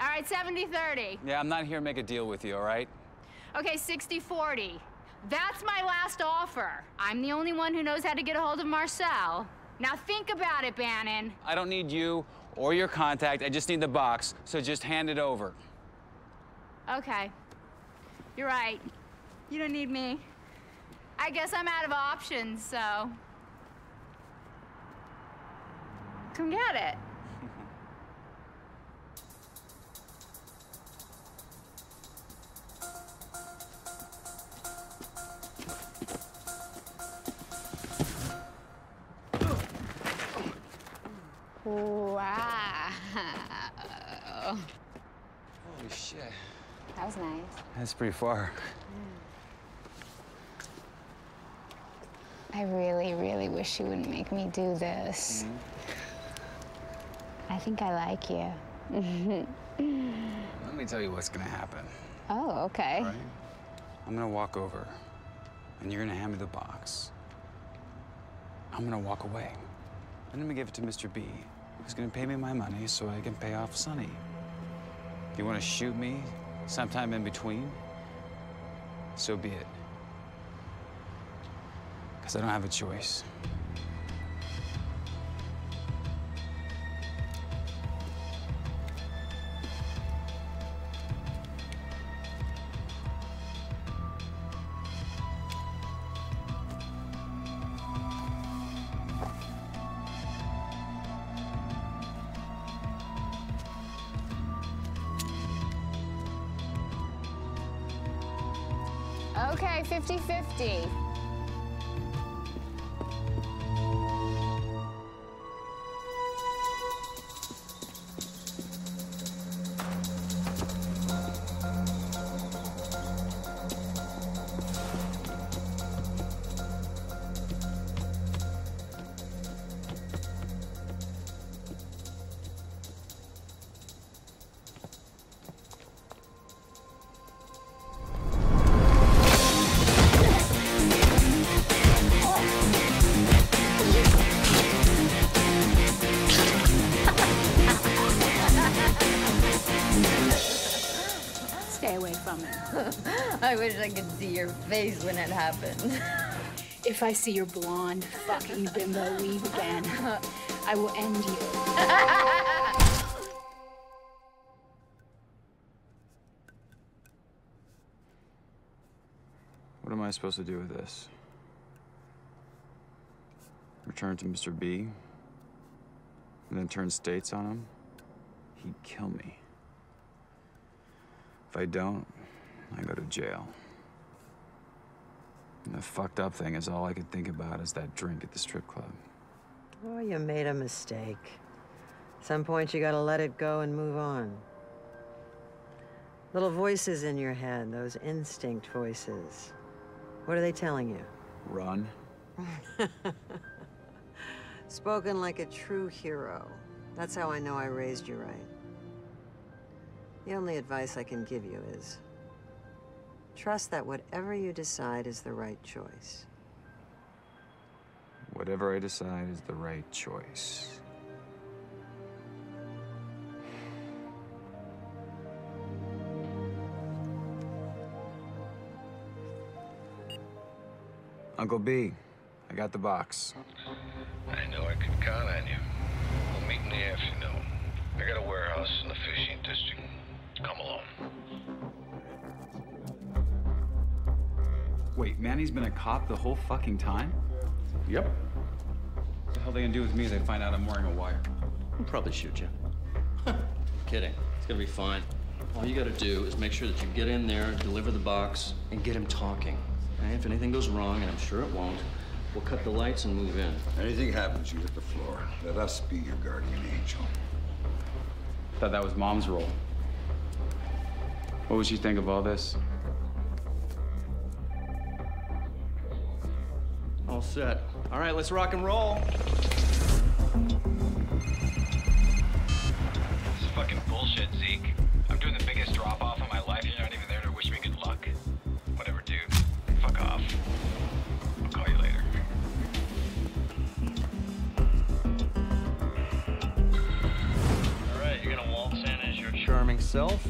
All right, 70-30. Yeah, I'm not here to make a deal with you, all right? Okay, 60-40. That's my last offer. I'm the only one who knows how to get a hold of Marcel. Now think about it, Bannen. I don't need you or your contact. I just need the box, so just hand it over. Okay. You're right. You don't need me. I guess I'm out of options, so... come get it. Wow. Holy shit. That was nice. That's pretty far. I really, really wish you wouldn't make me do this. I think I like you. Let me tell you what's gonna happen. Oh, okay. Right? I'm gonna walk over, and you're gonna hand me the box. I'm gonna walk away. I'm gonna give it to Mr. B. He's gonna pay me my money so I can pay off Sonny. You wanna shoot me sometime in between? So be it. Because I don't have a choice. Okay, 50-50. I wish I could see your face when it happened. If I see your blonde fucking bimbo weave again, I will end you. What am I supposed to do with this? Return to Mr. B? And then turn states on him? He'd kill me. If I don't, I go to jail. And the fucked up thing is all I could think about is that drink at the strip club. Oh, you made a mistake. At some point you gotta let it go and move on. Little voices in your head, those instinct voices. What are they telling you? Run. Spoken like a true hero. That's how I know I raised you right. The only advice I can give you is trust that whatever you decide is the right choice. Whatever I decide is the right choice. Uncle B, I got the box. I know I can count on you. We'll meet in the afternoon. I got a warehouse in the fishing district. Come along. Wait, Manny's been a cop the whole fucking time? Yep. What the hell they gonna do with me if they find out I'm wearing a wire? I'll probably shoot you. Kidding. It's gonna be fine. All you gotta do is make sure that you get in there, deliver the box, and get him talking. Okay? If anything goes wrong, and I'm sure it won't, we'll cut the lights and move in. Anything happens, you hit the floor. Let us be your guardian angel. Thought that was Mom's role. What would she think of all this? All set. All right, let's rock and roll. This is fucking bullshit, Zeke. I'm doing the biggest drop-off of my life. You're not even there to wish me good luck. Whatever, dude. Fuck off. I'll call you later. All right, you're gonna waltz in as your charming self.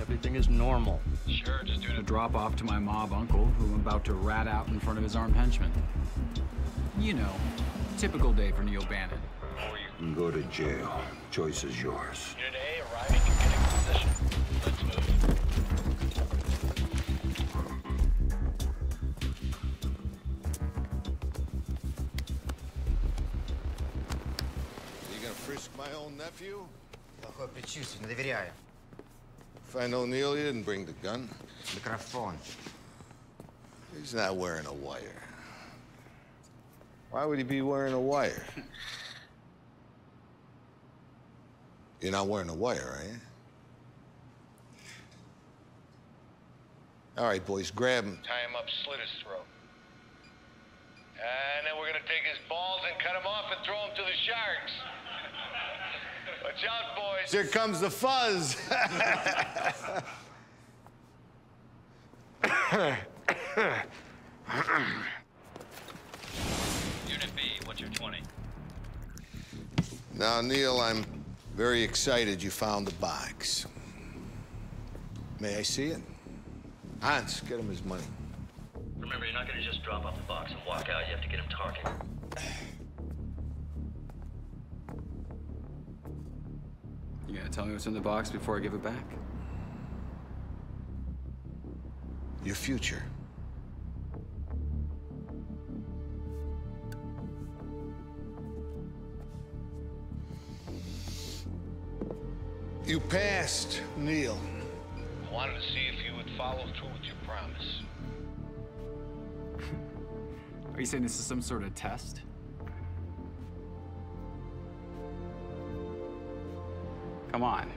Everything is normal. Sure, just doing a drop-off to my mob uncle, who I'm about to rat out in front of his armed henchmen. You know, typical day for Neil Bannen. Or you can go to jail. Choice is yours. Your day arriving in getting position. Let's move. Are you gonna frisk my own nephew? Плохое предчувствие, не доверяю. If I know Neil, he didn't bring the gun. Microphone. He's not wearing a wire. Why would he be wearing a wire? You're not wearing a wire, are you? All right, boys, grab him. Tie him up, slit his throat. And then we're gonna take his balls and cut him off and throw him to the sharks. Watch out, boys. Here comes the fuzz. Unit B, what's your 20? Now, Neil, I'm very excited you found the box. May I see it? Hans, get him his money. Remember, you're not going to just drop off the box and walk out. You have to get him talking. You gotta tell me what's in the box before I give it back. Your future. You passed, Neil. I wanted to see if you would follow through with your promise. Are you saying this is some sort of test? Come on.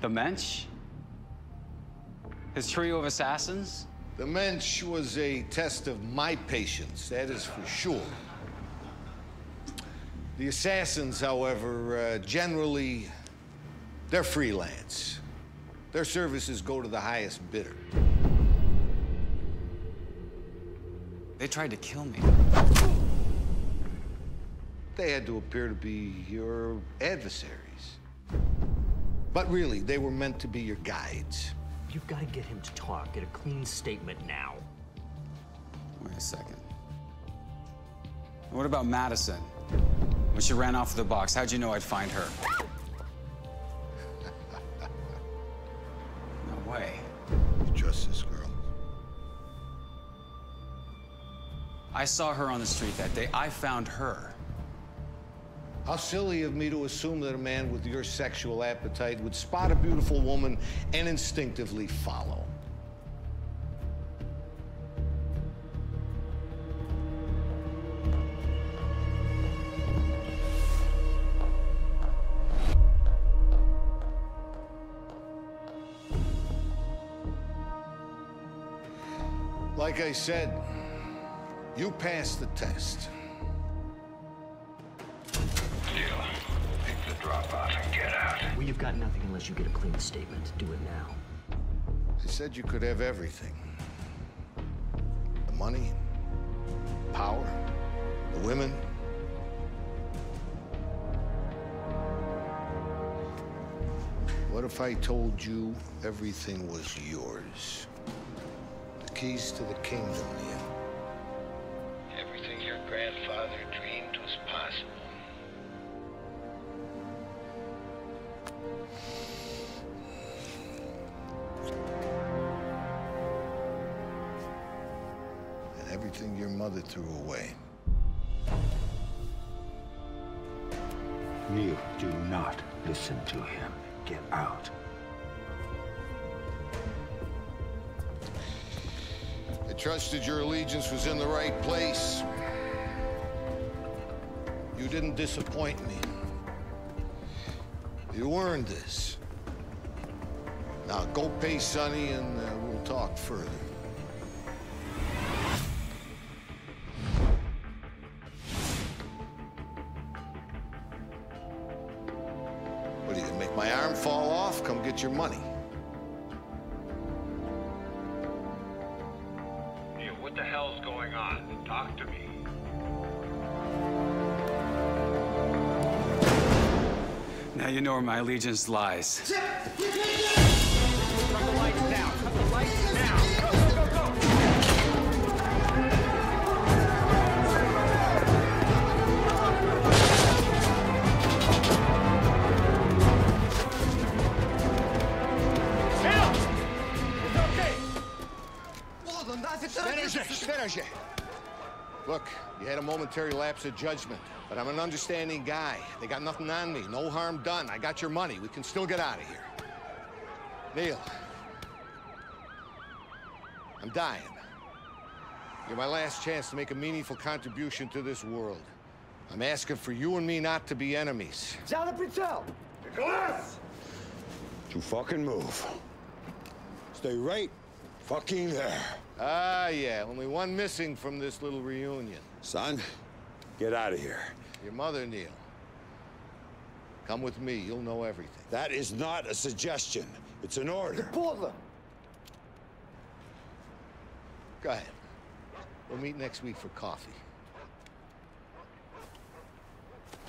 The Mensch? His trio of assassins? The Mensch was a test of my patience, that is for sure. The assassins, however, generally, they're freelance. Their services go to the highest bidder. They tried to kill me. They had to appear to be your adversaries. But really, they were meant to be your guides. You've got to get him to talk. Get a clean statement now. Wait a second. What about Madison? When she ran off the box, how'd you know I'd find her? No way. You trust this girl? I saw her on the street that day. I found her. How silly of me to assume that a man with your sexual appetite would spot a beautiful woman and instinctively follow. Like I said, you passed the test. Drop off and get out. Well, you've got nothing unless you get a clean statement. Do it now. I said you could have everything. The money, the power, the women. What if I told you everything was yours? The keys to the kingdom, Neil. Everything your grandfather dreamed was possible. Everything your mother threw away. Neil, do not listen to him. Get out. I trusted your allegiance was in the right place. You didn't disappoint me. You earned this. Now go pay Sonny and we'll talk further. Your money. Neil, what the hell's going on? Talk to me. Now you know where my allegiance lies. Chip, get me down! Cut the lights down. Cut the lights down. Finish it. Look, you had a momentary lapse of judgment, but I'm an understanding guy. They got nothing on me. No harm done. I got your money. We can still get out of here. Neil, I'm dying. You're my last chance to make a meaningful contribution to this world. I'm asking for you and me not to be enemies. Nicholas! You fucking move. Stay right fucking there. Ah, yeah, only one missing from this little reunion. Son, get out of here. Your mother, Neil. Come with me, you'll know everything. That is not a suggestion, it's an order. Reporter! Go ahead. We'll meet next week for coffee.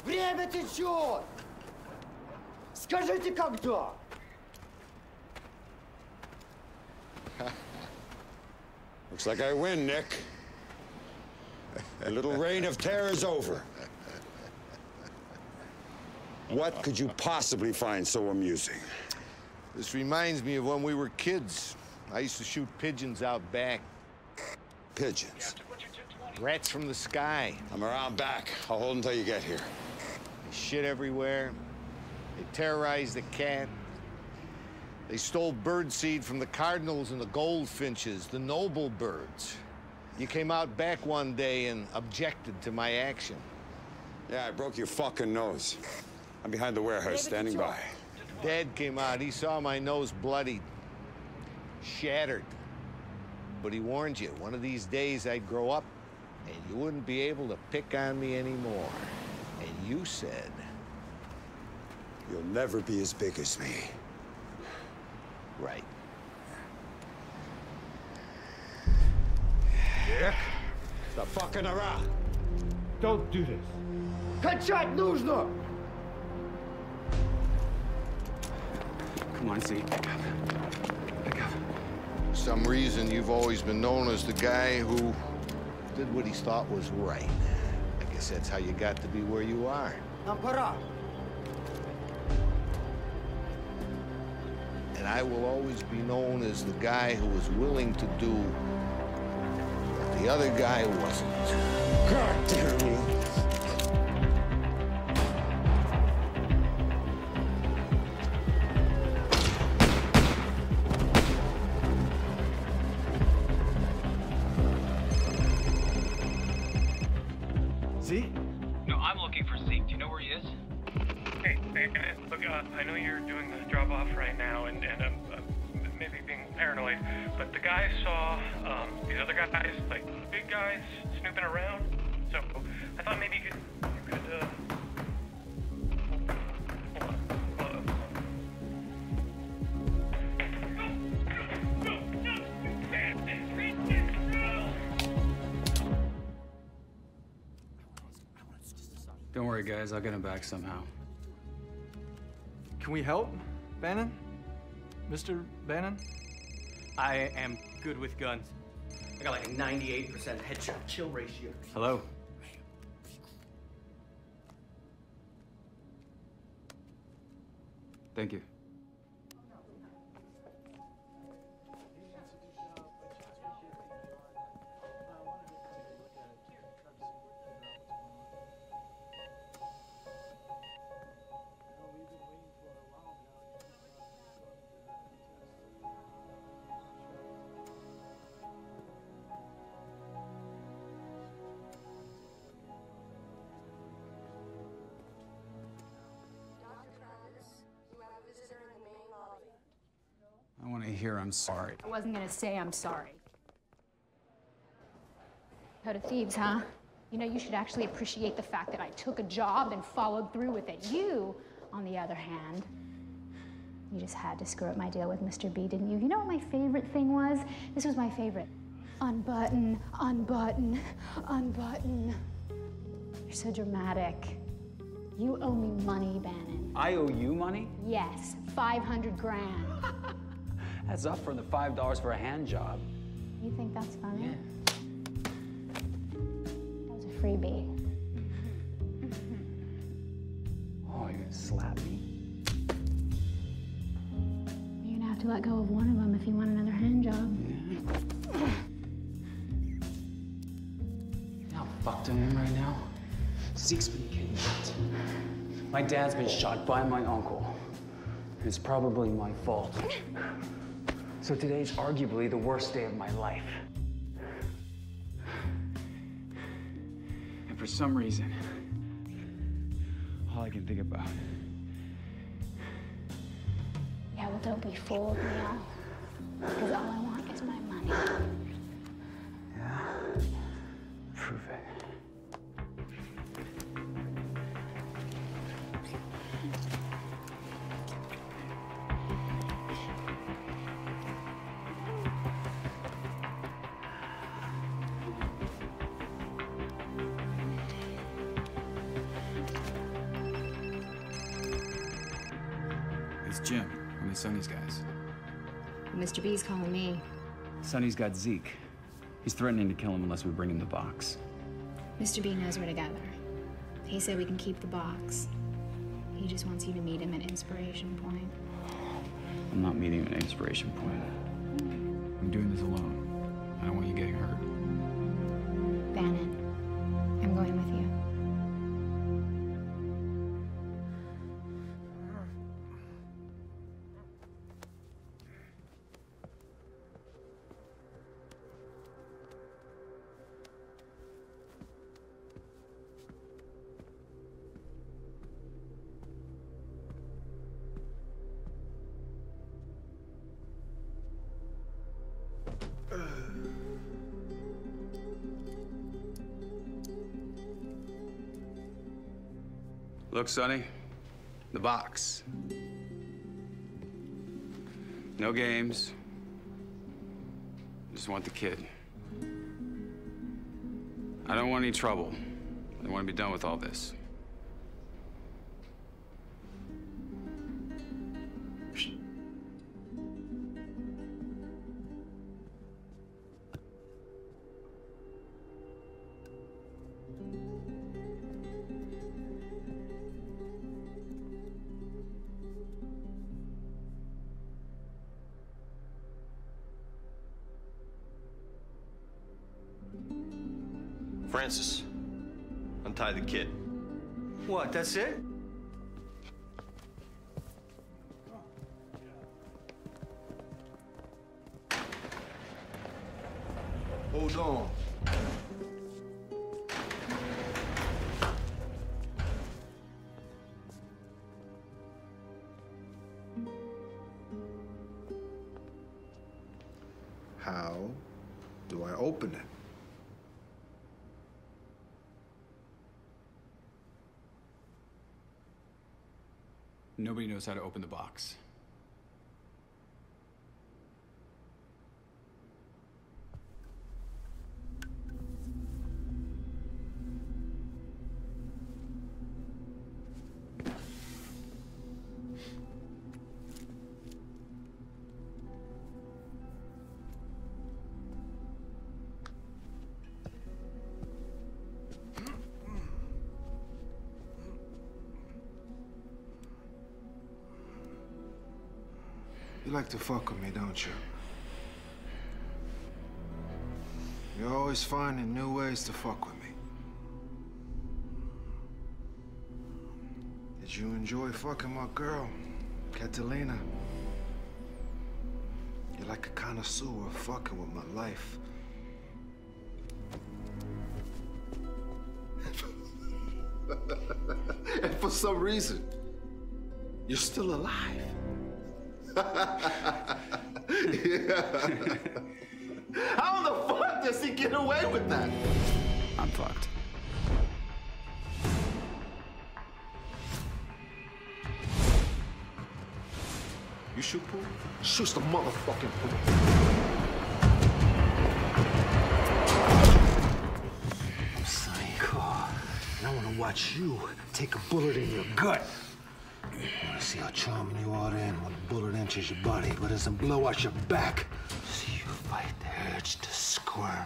Время течет! Скажите, когда? Looks like I win, Nick. A little reign of terror is over. What could you possibly find so amusing? This reminds me of when we were kids. I used to shoot pigeons out back. Pigeons? Rats from the sky. I'm around back. I'll hold until you get here. They shit everywhere. They terrorized the cat. They stole birdseed from the cardinals and the goldfinches, the noble birds. You came out back one day and objected to my action. Yeah, I broke your fucking nose. I'm behind the warehouse, standing by. Dad came out. He saw my nose bloodied, shattered. But he warned you, one of these days I'd grow up and you wouldn't be able to pick on me anymore. And you said... You'll never be as big as me. Right. Dick, stop fucking around. Don't do this. Headshot, loser! Come on, Zeke. Pick up. For some reason, you've always been known as the guy who did what he thought was right. I guess that's how you got to be where you are. And I will always be known as the guy who was willing to do what the other guy wasn't. God damn you! Don't worry, guys. I'll get him back somehow. Can we help, Bannen? Mr. Bannen? I am good with guns. I got like a 98% headshot kill ratio. Hello. Thank you. Here, I'm sorry. I wasn't gonna say I'm sorry. Code of Thieves, huh? You know, you should actually appreciate the fact that I took a job and followed through with it. You, on the other hand, you just had to screw up my deal with Mr. B, didn't you? You know what my favorite thing was? This was my favorite. Unbutton, unbutton, unbutton. You're so dramatic. You owe me money, Bannen. I owe you money? Yes, 500 grand. That's up from the $5 for a hand job. You think that's funny? Yeah. That was a freebie. Oh, you're gonna slap me. You're gonna have to let go of one of them if you want another hand job. Yeah. You know how fucked I am right now? Zeke's been kidnapped. My dad's been shot by my uncle. It's probably my fault. So today's arguably the worst day of my life. And for some reason, all I can think about... Yeah, well, don't be fooled, Neil. Because all I want is my money. Yeah? Prove it. Jim, one of Sonny's guys. Mr. B's calling me. Sonny's got Zeke. He's threatening to kill him unless we bring him the box. Mr. B knows where to gather. He said we can keep the box. He just wants you to meet him at Inspiration Point. I'm not meeting him at Inspiration Point. I'm doing this alone. I don't want you getting hurt. Bannen, I'm going with you. Look, Sonny, the box. No games. Just want the kid. I don't want any trouble. I want to be done with all this. Francis, untie the kid. What, that's it? Hold on. How do I open it? Nobody knows how to open the box. You like to fuck with me, don't you? You're always finding new ways to fuck with me. Did you enjoy fucking my girl, Catalina? You're like a connoisseur of fucking with my life. And for some reason, you're still alive. Yeah. How the fuck does he get away with that? I'm fucked. You shoot pool? Shoot the motherfucking pool. I'm Sonny Carr, and I want to watch you take a bullet in your gut. I want to see how charming you are then when a bullet enters your body but doesn't blow out your back. See you fight the urge to squirm.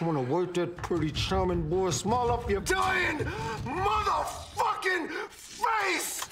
I want to work that pretty charming boy small up your dying motherfucking face!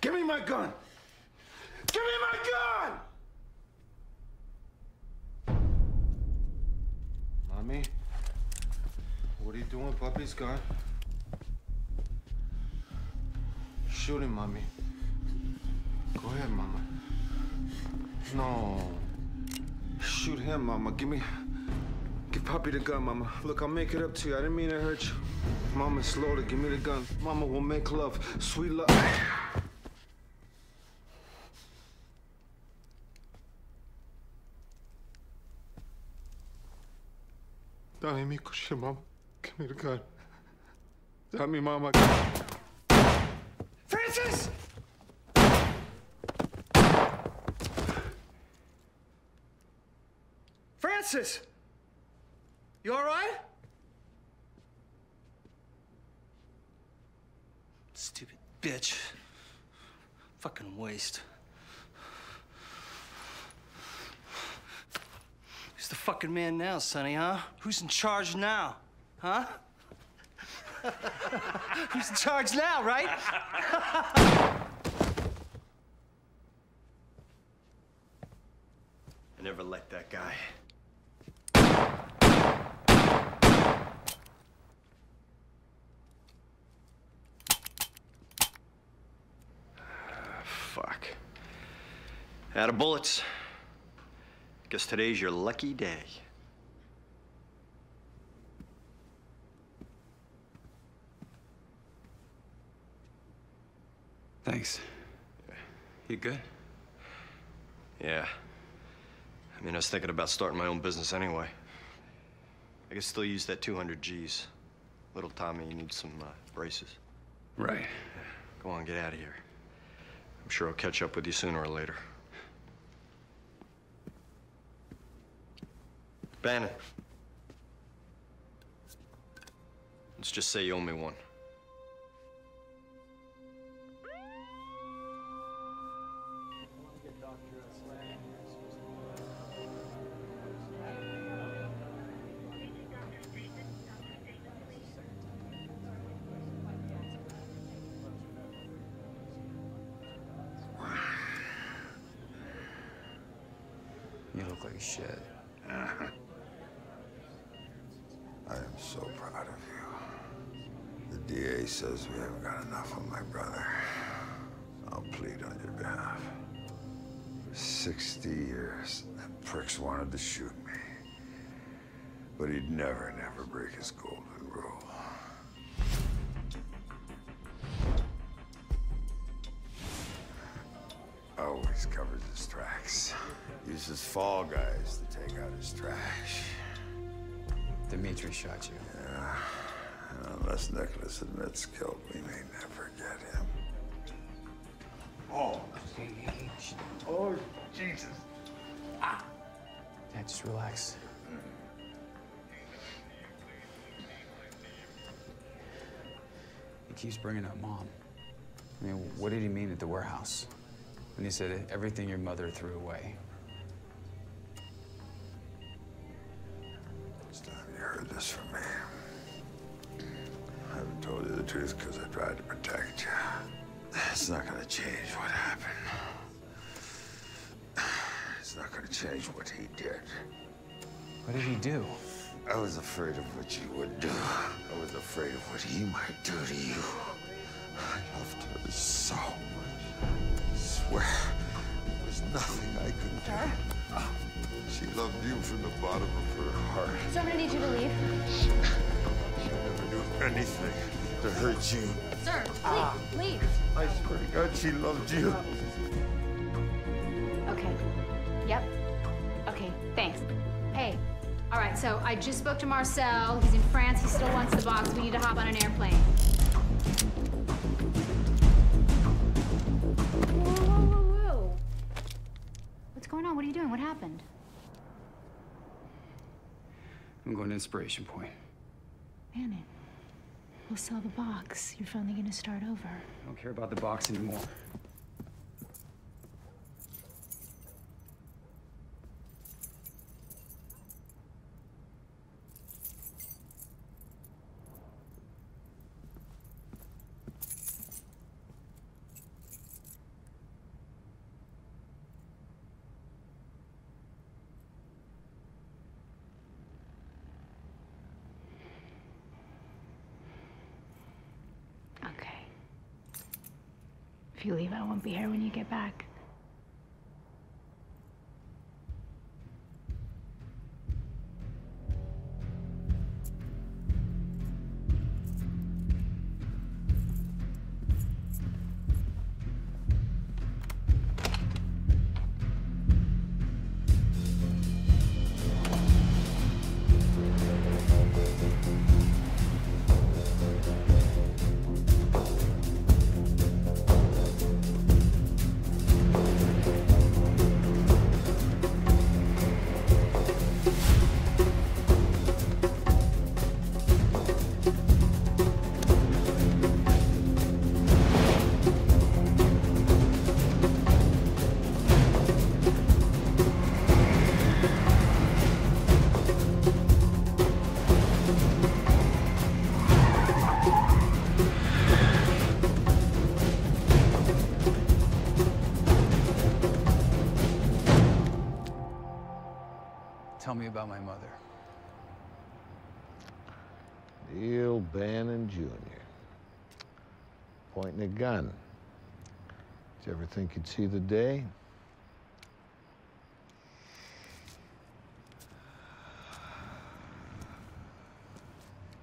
Give me my gun! Give me my gun! Mommy, what are you doing? Puppy's gone. Shoot him, Mommy. Go ahead, Mama. No. Shoot him, Mama. Give Puppy the gun, Mama. Look, I'll make it up to you. I didn't mean to hurt you. Mama, slowly, give me the gun. Mama, we'll make love. Sweet love. Give me the gun. Tell me, Mama. Francis! Francis! You all right? Stupid bitch. Fucking waste. Who's the fucking man now, Sonny, huh? Who's in charge now, huh? Who's in charge now, right? I never liked that guy. Fuck. Out of bullets. Guess today's your lucky day. Thanks. Yeah. You good? Yeah. I mean, I was thinking about starting my own business anyway. I could still use that 200 G's. Little Tommy needs some braces. Right. Yeah. Go on, get out of here. I'm sure I'll catch up with you sooner or later. Bannen. Let's just say you owe me one. You look like shit. I am so proud of you. The DA says we haven't got enough of my brother. I'll plead on your behalf. 60 years, that prick's wanted to shoot me. But he'd never break his golden rule. Always covers his tracks. Uses fall guys to take out his trash. Dimitri shot you. Yeah. And unless Nicholas admits guilt, we may never get him. Oh, oh, Jesus. Ah. Yeah, just relax. He keeps bringing up Mom. I mean, what did he mean at the warehouse? When he said, everything your mother threw away. This for me. I haven't told you the truth because I tried to protect you. It's not going to change what happened. It's not going to change what he did. What did he do? I was afraid of what you would do. I was afraid of what he might do to you. I loved her so much. I swear, there was nothing I couldn't do. She loved you from the bottom of her heart. So I'm gonna need you to leave. She'll never do anything to hurt you. Sir, please, leave. I swear to God, she loved you. Okay. Yep. Okay, thanks. Hey, all right, so I just spoke to Marcel. He's in France. He still wants the box. We need to hop on an airplane. What are you doing? What happened? I'm going to Inspiration Point. Manny, we'll sell the box. You're finally going to start over. I don't care about the box anymore. If you leave, I won't be here when you get back. tell me about my mother? Neil Bannen, Jr. Pointing a gun. Did you ever think you'd see the day?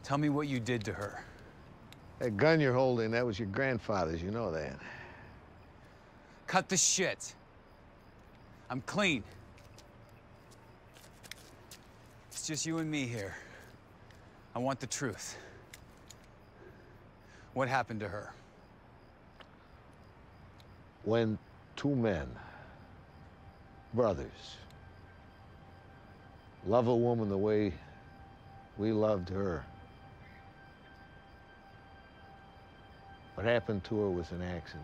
Tell me what you did to her. That gun you're holding, that was your grandfather's, you know that. Cut the shit. I'm clean. It's just you and me here. I want the truth. What happened to her? When two men, brothers, love a woman the way we loved her, what happened to her was an accident.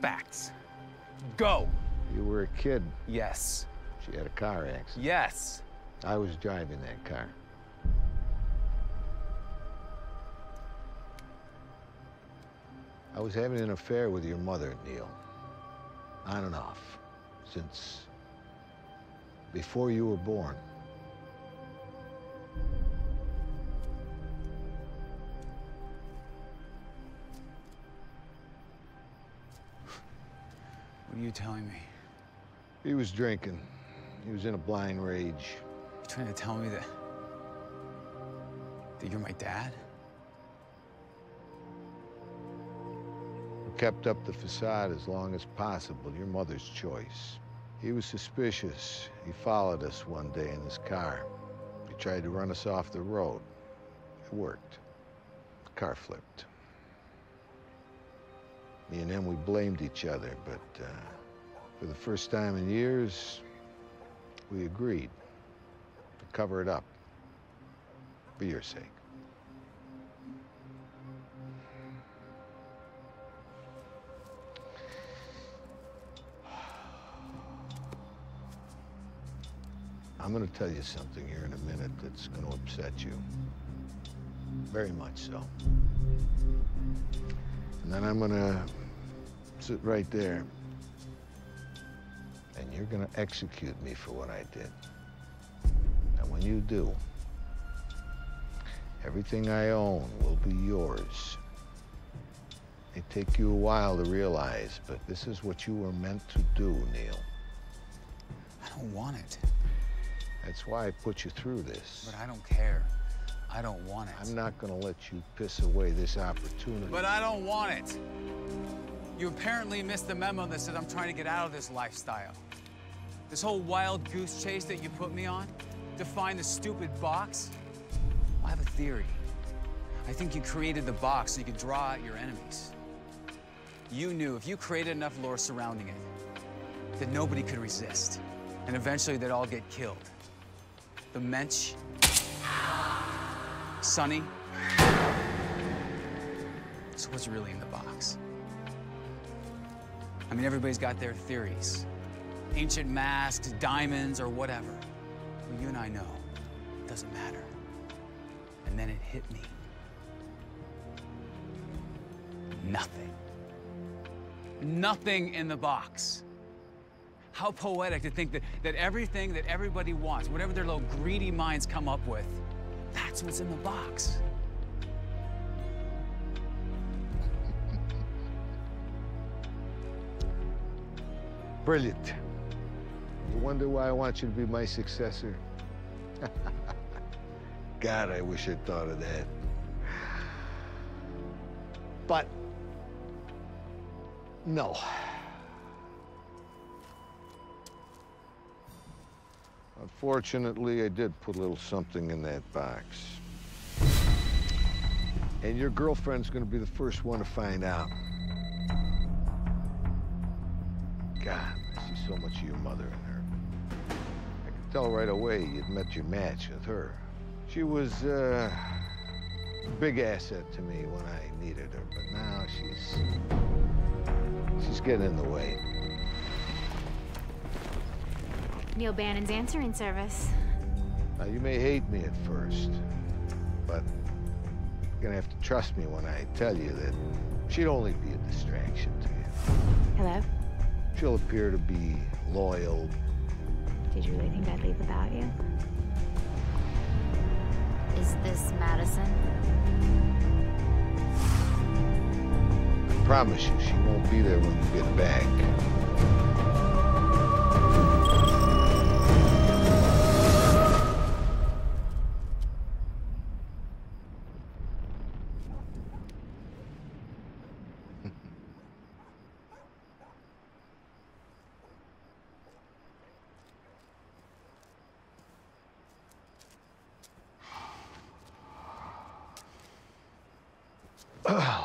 Facts. Go. You were a kid. Yes. She had a car accident. Yes. I was driving that car. I was having an affair with your mother, Neil. On and off. Since before you were born. What are you telling me? He was drinking. He was in a blind rage. You're trying to tell me that you're my dad? You kept up the facade as long as possible, your mother's choice. He was suspicious. He followed us one day in his car. He tried to run us off the road. It worked. The car flipped. Me and him, we blamed each other, but for the first time in years, we agreed to cover it up for your sake. I'm gonna tell you something here in a minute that's gonna upset you. Very much so. And then I'm gonna sit right there, and you're gonna execute me for what I did. And when you do, everything I own will be yours. It take you a while to realize, but this is what you were meant to do, Neil. I don't want it. That's why I put you through this. But I don't care. I don't want it. I'm not gonna let you piss away this opportunity. But I don't want it. You apparently missed the memo that said I'm trying to get out of this lifestyle. This whole wild goose chase that you put me on to find the stupid box. I have a theory. I think you created the box so you could draw out your enemies. You knew if you created enough lore surrounding it, that nobody could resist. And eventually they'd all get killed. The Mensch. Sonny. So what's really in the box? I mean, everybody's got their theories. Ancient masks, diamonds, or whatever. Well, you and I know, it doesn't matter. And then it hit me. Nothing. Nothing in the box. How poetic to think that everything that everybody wants, whatever their little greedy minds come up with, that's what's in the box. Brilliant. You wonder why I want you to be my successor? God, I wish I'd thought of that. But no. Unfortunately, I did put a little something in that box. And your girlfriend's gonna be the first one to find out. God, I see so much of your mother in her. I could tell right away you'd met your match with her. She was a big asset to me when I needed her, but now she's getting in the way. Neil Bannon's answering service. Now, you may hate me at first, but you're gonna have to trust me when I tell you that she'd only be a distraction to you. Hello? She'll appear to be loyal. Did you really think I'd leave without you? Is this Madison? I promise you, she won't be there when you get back.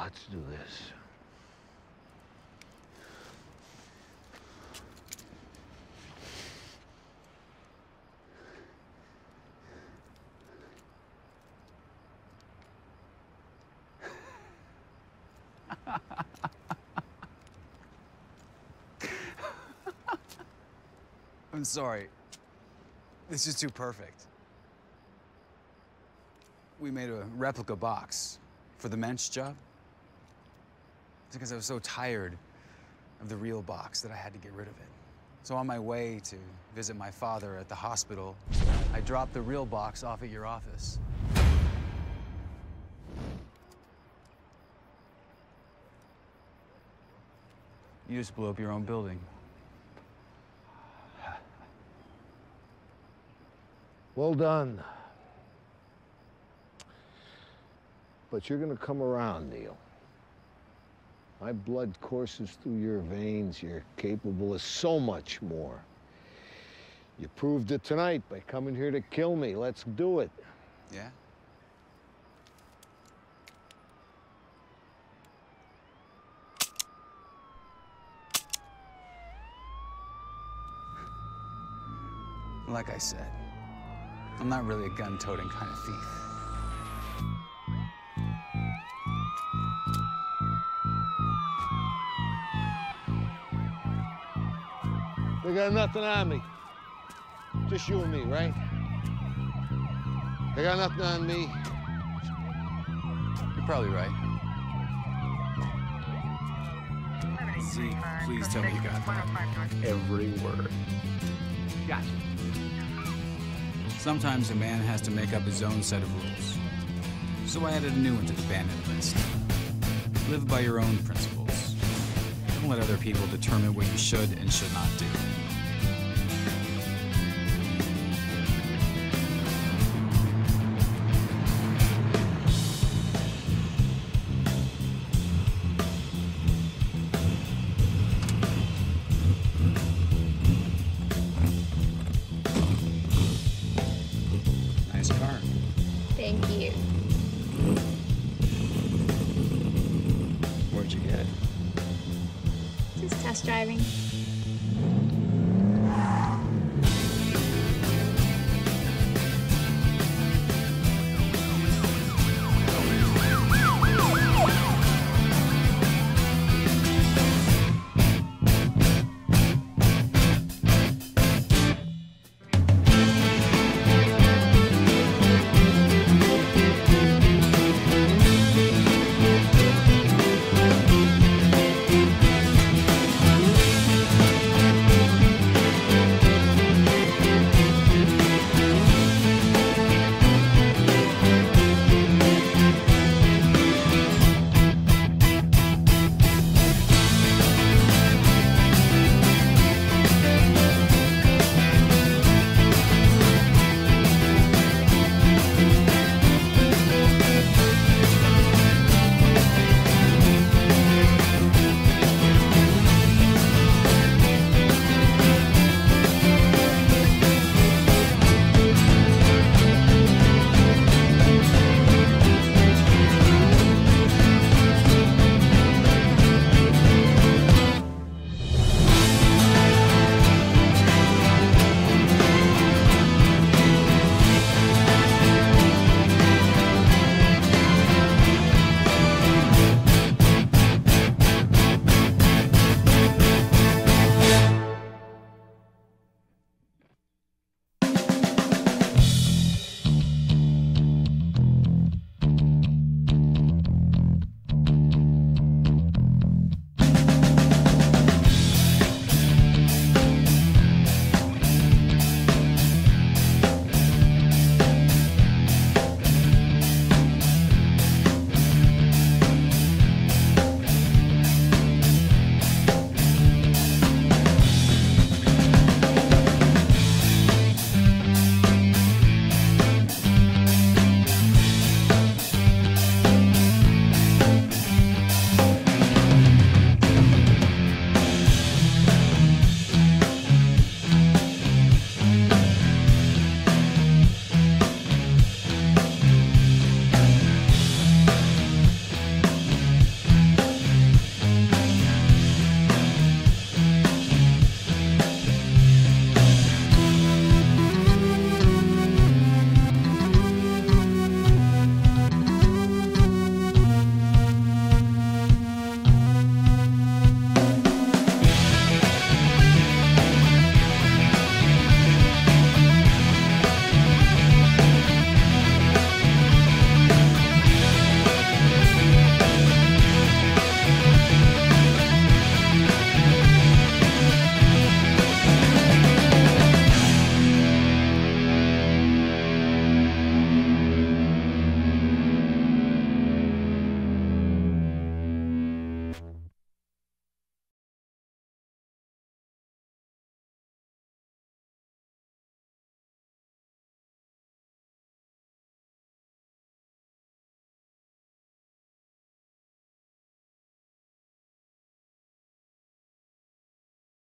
Let's do this. I'm sorry. This is too perfect. We made a replica box for the Mensch job. It's because I was so tired of the real box that I had to get rid of it. So on my way to visit my father at the hospital, I dropped the real box off at your office. You just blew up your own building. Well done. But you're gonna come around, Neil. My blood courses through your veins. You're capable of so much more. You proved it tonight by coming here to kill me. Let's do it. Yeah? Like I said, I'm not really a gun-toting kind of thief. They got nothing on me. Just you and me, right? They got nothing on me. You're probably right. Zeke, please tell me you got that. Every word. Gotcha. Sometimes a man has to make up his own set of rules. So I added a new one to the bandit list. Live by your own principles. Don't let other people determine what you should and should not do. Driving.